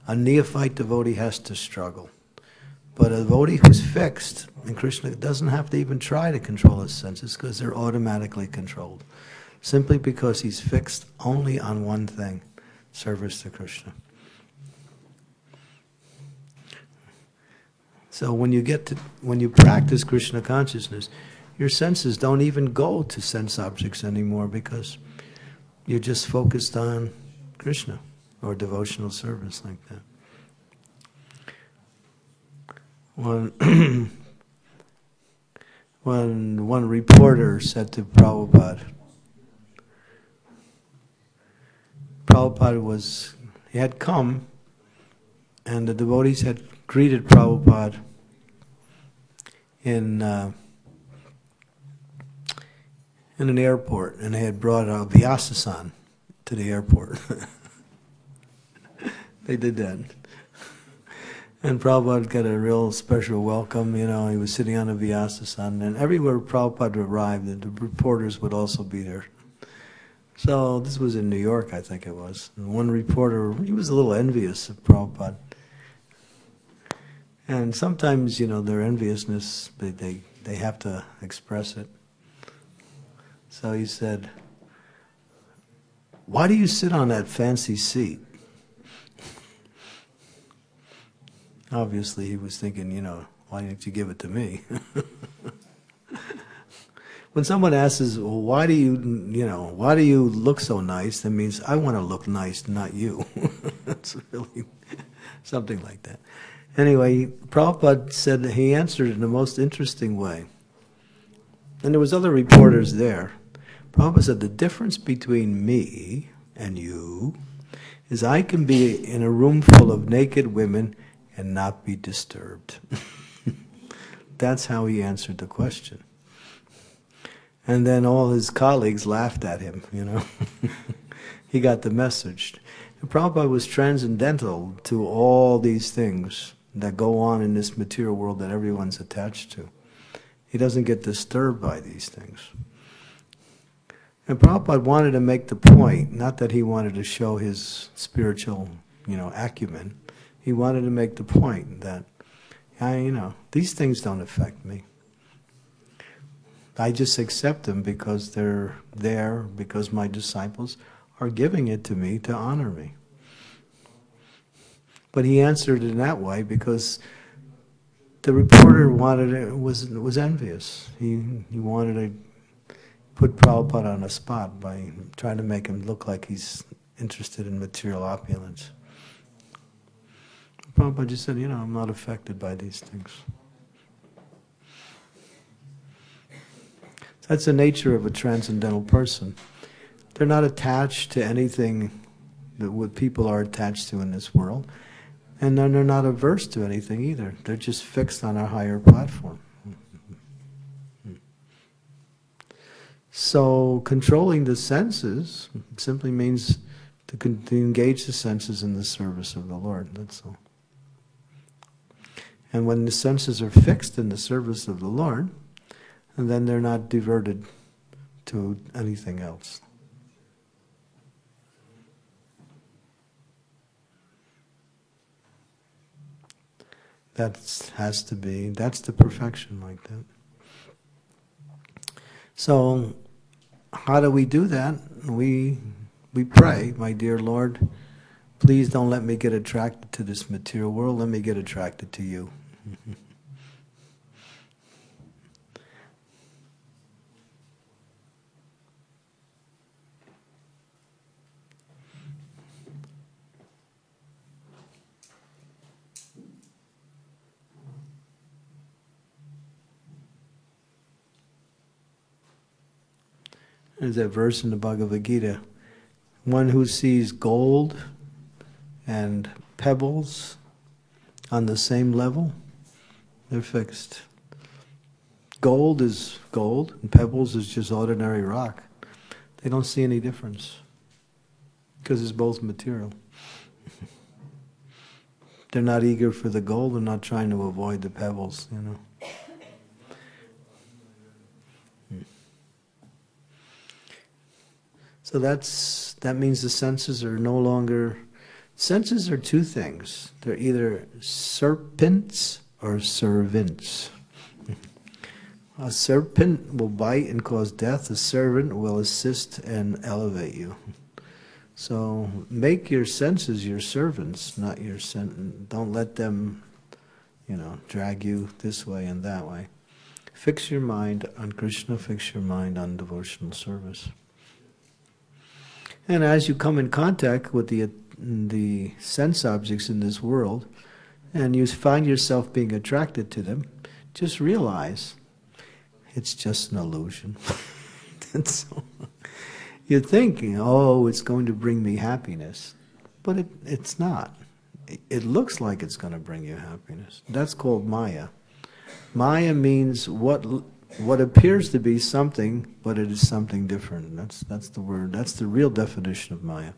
A neophyte devotee has to struggle. But a devotee who's fixed in Krishna doesn't have to even try to control his senses because they're automatically controlled. Simply because he's fixed only on one thing, service to Krishna. So when you get to, when you practice Krishna consciousness, your senses don't even go to sense objects anymore because you're just focused on Krishna or devotional service like that. When, when one reporter said to Prabhupada, Prabhupada was, he had come and the devotees had greeted Prabhupada in, uh, in an airport, and they had brought a Vyasasan to the airport. They did that. And Prabhupada got a real special welcome, you know, he was sitting on a Vyasasan, and everywhere Prabhupada arrived, the reporters would also be there. So this was in New York, I think it was. And one reporter, he was a little envious of Prabhupada. And sometimes, you know, their enviousness, they, they, they have to express it. So he said, "Why do you sit on that fancy seat?" Obviously he was thinking, you know, why didn't you give it to me? When someone asks, well, why do you, you know, why do you look so nice? That means I want to look nice, not you. It's really something like that. Anyway, Prabhupada said that he answered in the most interesting way. And there was other reporters there. Prabhupada said, the difference between me and you is I can be in a room full of naked women and not be disturbed. That's how he answered the question. And then all his colleagues laughed at him, you know. He got the message. And Prabhupada was transcendental to all these things that go on in this material world that everyone's attached to. He doesn't get disturbed by these things. And Prabhupada wanted to make the point, not that he wanted to show his spiritual, you know, acumen. He wanted to make the point that, I, you know, these things don't affect me. I just accept them because they're there, because my disciples are giving it to me to honor me. But he answered in that way because the reporter wanted it, was was envious. He he wanted to put Prabhupada on the spot by trying to make him look like he's interested in material opulence. Prabhupada just said, you know, I'm not affected by these things. That's the nature of a transcendental person. They're not attached to anything that what people are attached to in this world. And then they're not averse to anything either. They're just fixed on a higher platform. So controlling the senses simply means to, con to engage the senses in the service of the Lord. That's all. And when the senses are fixed in the service of the Lord, and then they're not diverted to anything else. That has to be, that's the perfection like that. So, how do we do that? We, we pray, my dear Lord, please don't let me get attracted to this material world, let me get attracted to you. There's that verse in the Bhagavad Gita. One who sees gold and pebbles on the same level, they're fixed. Gold is gold, and pebbles is just ordinary rock. They don't see any difference, because it's both material. They're not eager for the gold, they're not trying to avoid the pebbles, you know. So that's, that means the senses are no longer, senses are two things. They're either serpents or servants. A serpent will bite and cause death, a servant will assist and elevate you. So make your senses your servants, not your sen- don't let them, you know, drag you this way and that way. Fix your mind on Krishna, fix your mind on devotional service. And as you come in contact with the, the sense objects in this world, and you find yourself being attracted to them, just realize it's just an illusion. So, you're thinking, oh, it's going to bring me happiness. But it, it's not. It, it looks like it's going to bring you happiness. That's called Maya. Maya means what... what appears to be something, but it is something different. That's, that's the word, that's the real definition of Maya.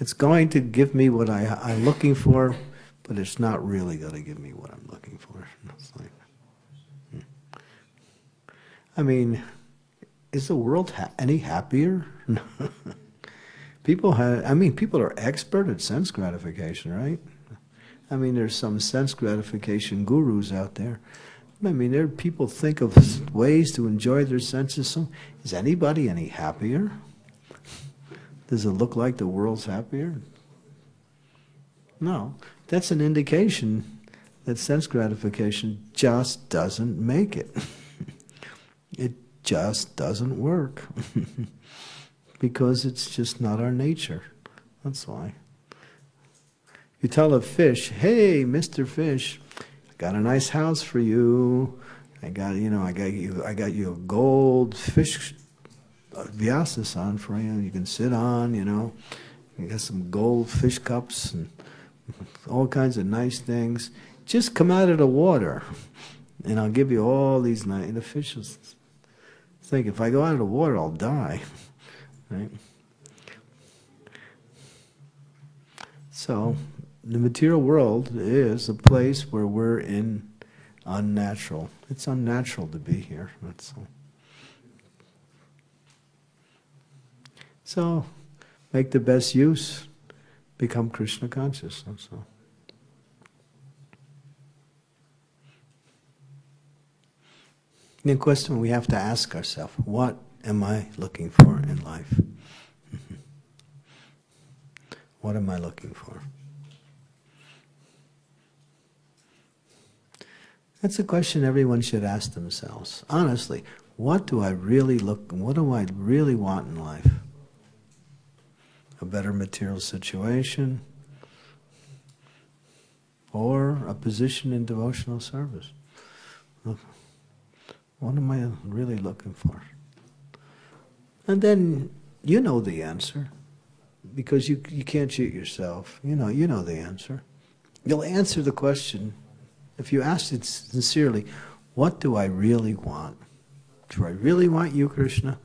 It's going to give me what I, I'm looking for, but it's not really going to give me what I'm looking for. It's like, hmm. I mean, is the world ha any happier? People have, I mean, people are expert at sense gratification, right? I mean, there's some sense gratification gurus out there. I mean, there people think of ways to enjoy their senses. So, is anybody any happier? Does it look like the world's happier? No. That's an indication that sense gratification just doesn't make it. It just doesn't work. Because it's just not our nature. That's why. You tell a fish, hey, Mister Fish, got a nice house for you. I got, you know, I got you. I got you a gold fish Vyasasan for you. You can sit on, you know. You got some gold fish cups and all kinds of nice things. Just come out of the water, and I'll give you all these nice. And the fish will think, if I go out of the water, I'll die, right? So. The material world is a place where we're in unnatural. It's unnatural to be here. That's all. So, make the best use. Become Krishna conscious. That's all. The question we have to ask ourselves, what am I looking for in life? What am I looking for? That's a question everyone should ask themselves. Honestly, what do I really look, what do I really want in life? A better material situation, or a position in devotional service? Look, what am I really looking for? And then you know the answer, because you, you can't cheat yourself. You know, you know the answer. You'll answer the question. If you ask it sincerely, what do I really want? Do I really want you, Krishna?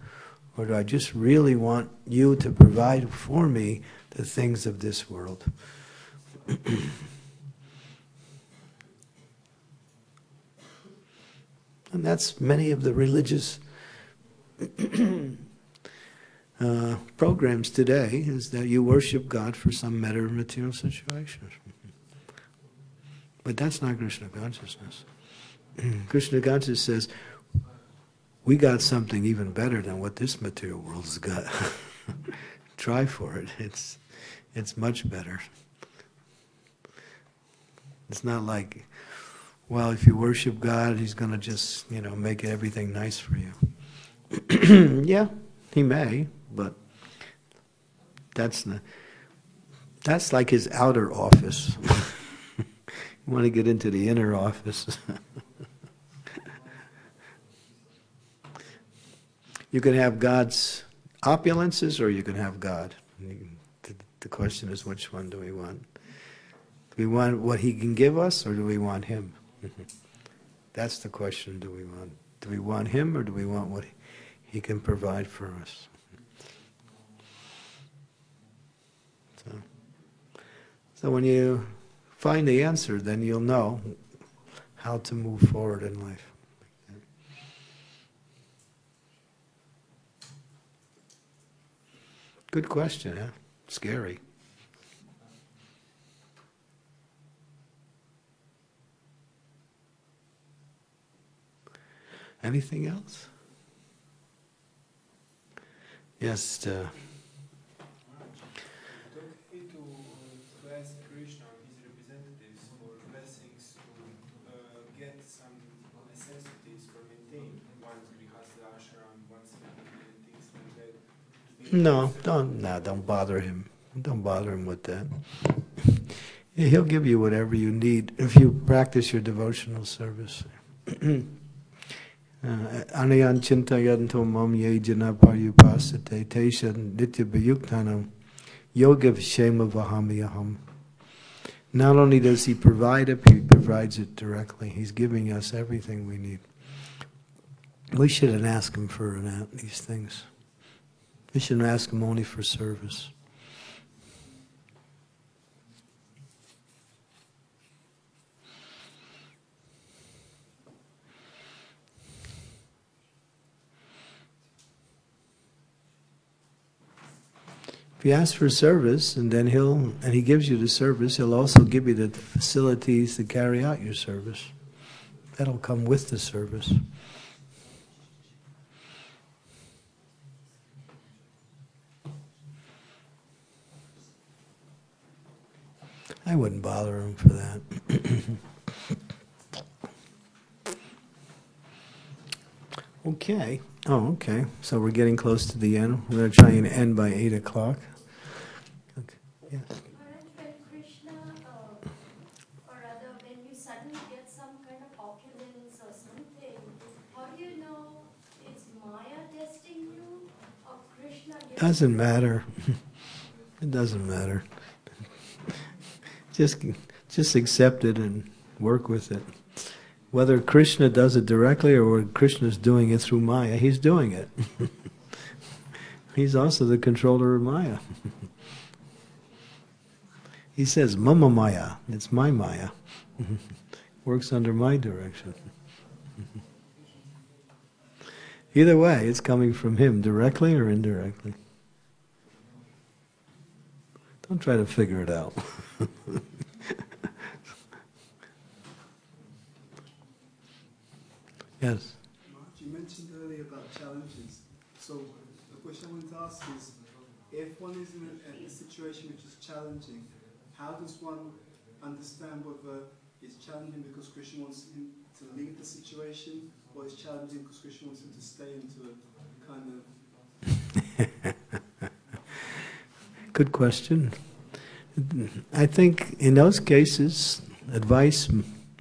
Or do I just really want you to provide for me the things of this world? And that's many of the religious uh, programs today, is that you worship God for some matter of material situation. But that's not Krishna consciousness. Krishna consciousness says, we got something even better than what this material world's got. Try for it. It's, it's much better. It's not like, well, if you worship God, he's going to just, you know, make everything nice for you. Yeah, he may, but that's not, that's like his outer office. You want to get into the inner office. You can have God's opulences or you can have God. The question is, which one do we want? Do we want what he can give us or do we want him? That's the question. Do we want do we want him or do we want what he can provide for us? So, so when you find the answer, then you'll know how to move forward in life. Good question, huh? Scary. Anything else? Yes. Uh, No, don't. No, don't bother him. Don't bother him with that. He'll give you whatever you need if you practice your devotional service. Anayan chinta yanto mam ye jana paryupasate teshan nitya bhayuktanam yoga vishema vahamiyaham. Not only does he provide it, he provides it directly. He's giving us everything we need. We shouldn't ask him for these things. We shouldn't ask him only for service. If you ask for service, and then he'll and he gives you the service, he'll also give you the facilities to carry out your service. That'll come with the service. I wouldn't bother him for that. Okay. Oh, okay. So we're getting close to the end. We're going to try and end by eight o'clock. Okay. Yeah. When Krishna uh, or rather when you suddenly get some kind of opulence or something, how do you know it's Maya testing you or Krishna? Doesn't matter. It doesn't matter. Just, just accept it and work with it. Whether Krishna does it directly or whether Krishna's doing it through Maya, he's doing it. He's also the controller of Maya. He says, Mama Maya, it's my Maya. Works under my direction. Either way, it's coming from him, directly or indirectly. Don't try to figure it out. Yes. Mark, you mentioned earlier about challenges. So the question I want to ask is, if one is in a, a situation which is challenging, how does one understand whether it's challenging because Krishna wants him to leave the situation, or it's challenging because Krishna wants him to stay into a kind of... Good question. I think in those cases, advice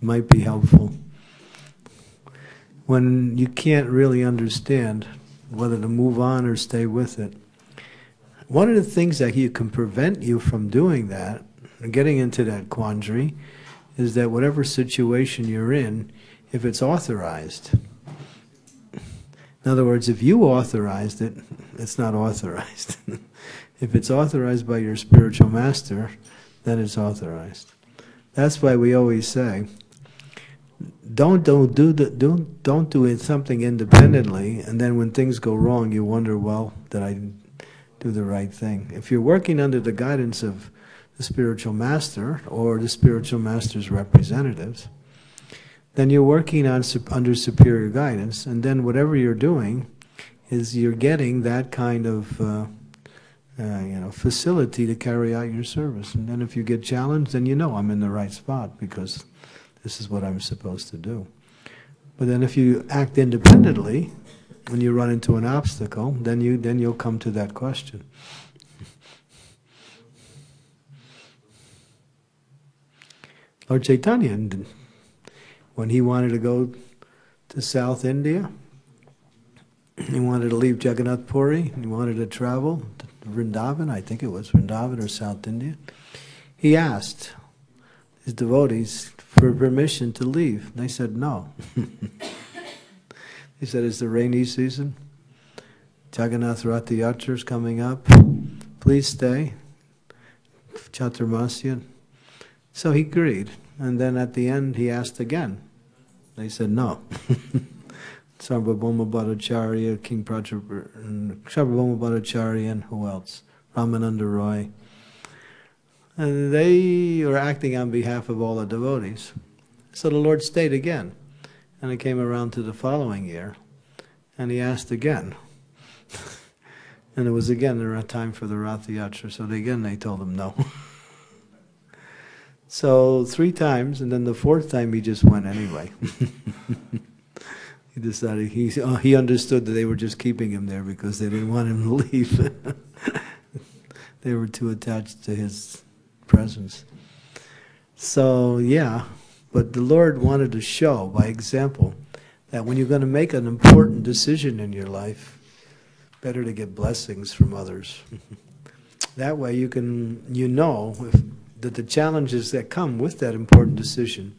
might be helpful. When you can't really understand whether to move on or stay with it. One of the things that you can prevent you from doing that, getting into that quandary, is that whatever situation you're in, if it's authorized. In other words, if you authorized it, it's not authorized. If it's authorized by your spiritual master, then it's authorized. That's why we always say, don't don't do the, don't don't do something independently, and then when things go wrong, you wonder, well, did I do the right thing? If you're working under the guidance of the spiritual master or the spiritual master's representatives, then you're working on under superior guidance, and then whatever you're doing is you're getting that kind of uh, Uh, you know, facility to carry out your service. And then if you get challenged, then you know I'm in the right spot because this is what I'm supposed to do. But then if you act independently, when you run into an obstacle, then, you, then you'll come to that question. Lord Chaitanya, when he wanted to go to South India, He wanted to leave Jagannath Puri. He wanted to travel to Vrindavan, I think it was Vrindavan or South India. He asked his devotees for permission to leave. And they said no. He said, it's the rainy season. Jagannath Ratha Yatra is coming up. Please stay. Chaturmasya. So he agreed. And then at the end, he asked again. They said no. Sarvabhoma Bhattacharya, King Prajapati, and Sarvabhoma Bhattacharya, and who else? Ramananda Roy. And they were acting on behalf of all the devotees. So the Lord stayed again. And it came around to the following year. And he asked again. And it was again around time for the Ratha Yatra. So they, again they told him no. So three times, and then the fourth time he just went anyway. He decided, he, oh, he understood that they were just keeping him there because they didn't want him to leave. They were too attached to his presence. So, yeah, but the Lord wanted to show, by example, that when you're going to make an important decision in your life, better to get blessings from others. That way you can, you know, if, that the challenges that come with that important decision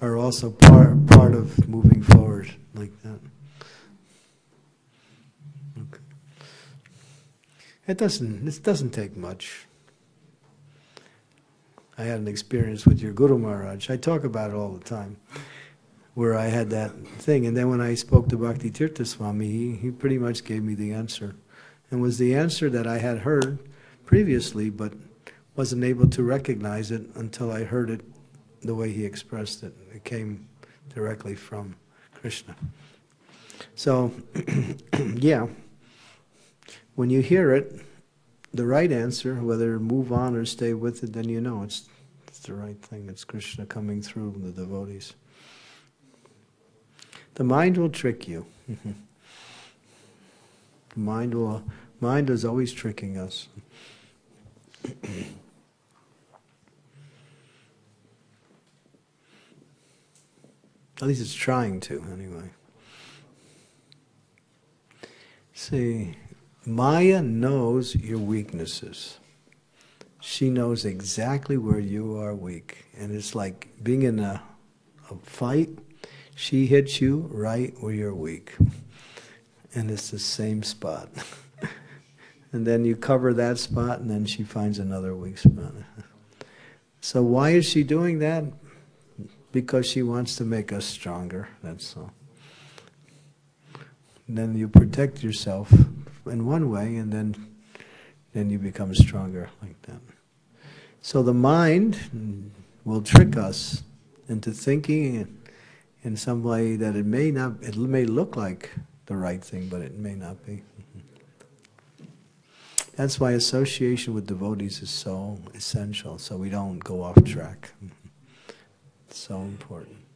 are also part, part of moving forward like that. Okay. It doesn't, it doesn't take much. I had an experience with your Guru Maharaj. I talk about it all the time, where I had that thing. And then when I spoke to Bhakti Tirtha Swami, he, he pretty much gave me the answer. And it was the answer that I had heard previously, but wasn't able to recognize it until I heard it the way he expressed it. It came directly from Krishna. So, yeah, when you hear it, the right answer, whether move on or stay with it, then you know it's, it's the right thing. It's Krishna coming through the devotees. The mind will trick you. The mind will, mind is always tricking us. At least it's trying to, anyway. See, Maya knows your weaknesses. She knows exactly where you are weak. And it's like being in a, a fight. She hits you right where you're weak. And it's the same spot. And then you cover that spot, and then she finds another weak spot. So why is she doing that? Because she wants to make us stronger, that's all. And then you protect yourself in one way, and then then you become stronger like that. So the mind will trick us into thinking in some way that it may not, it may look like the right thing, but it may not be. That's why association with devotees is so essential, so we don't go off track. It's so important.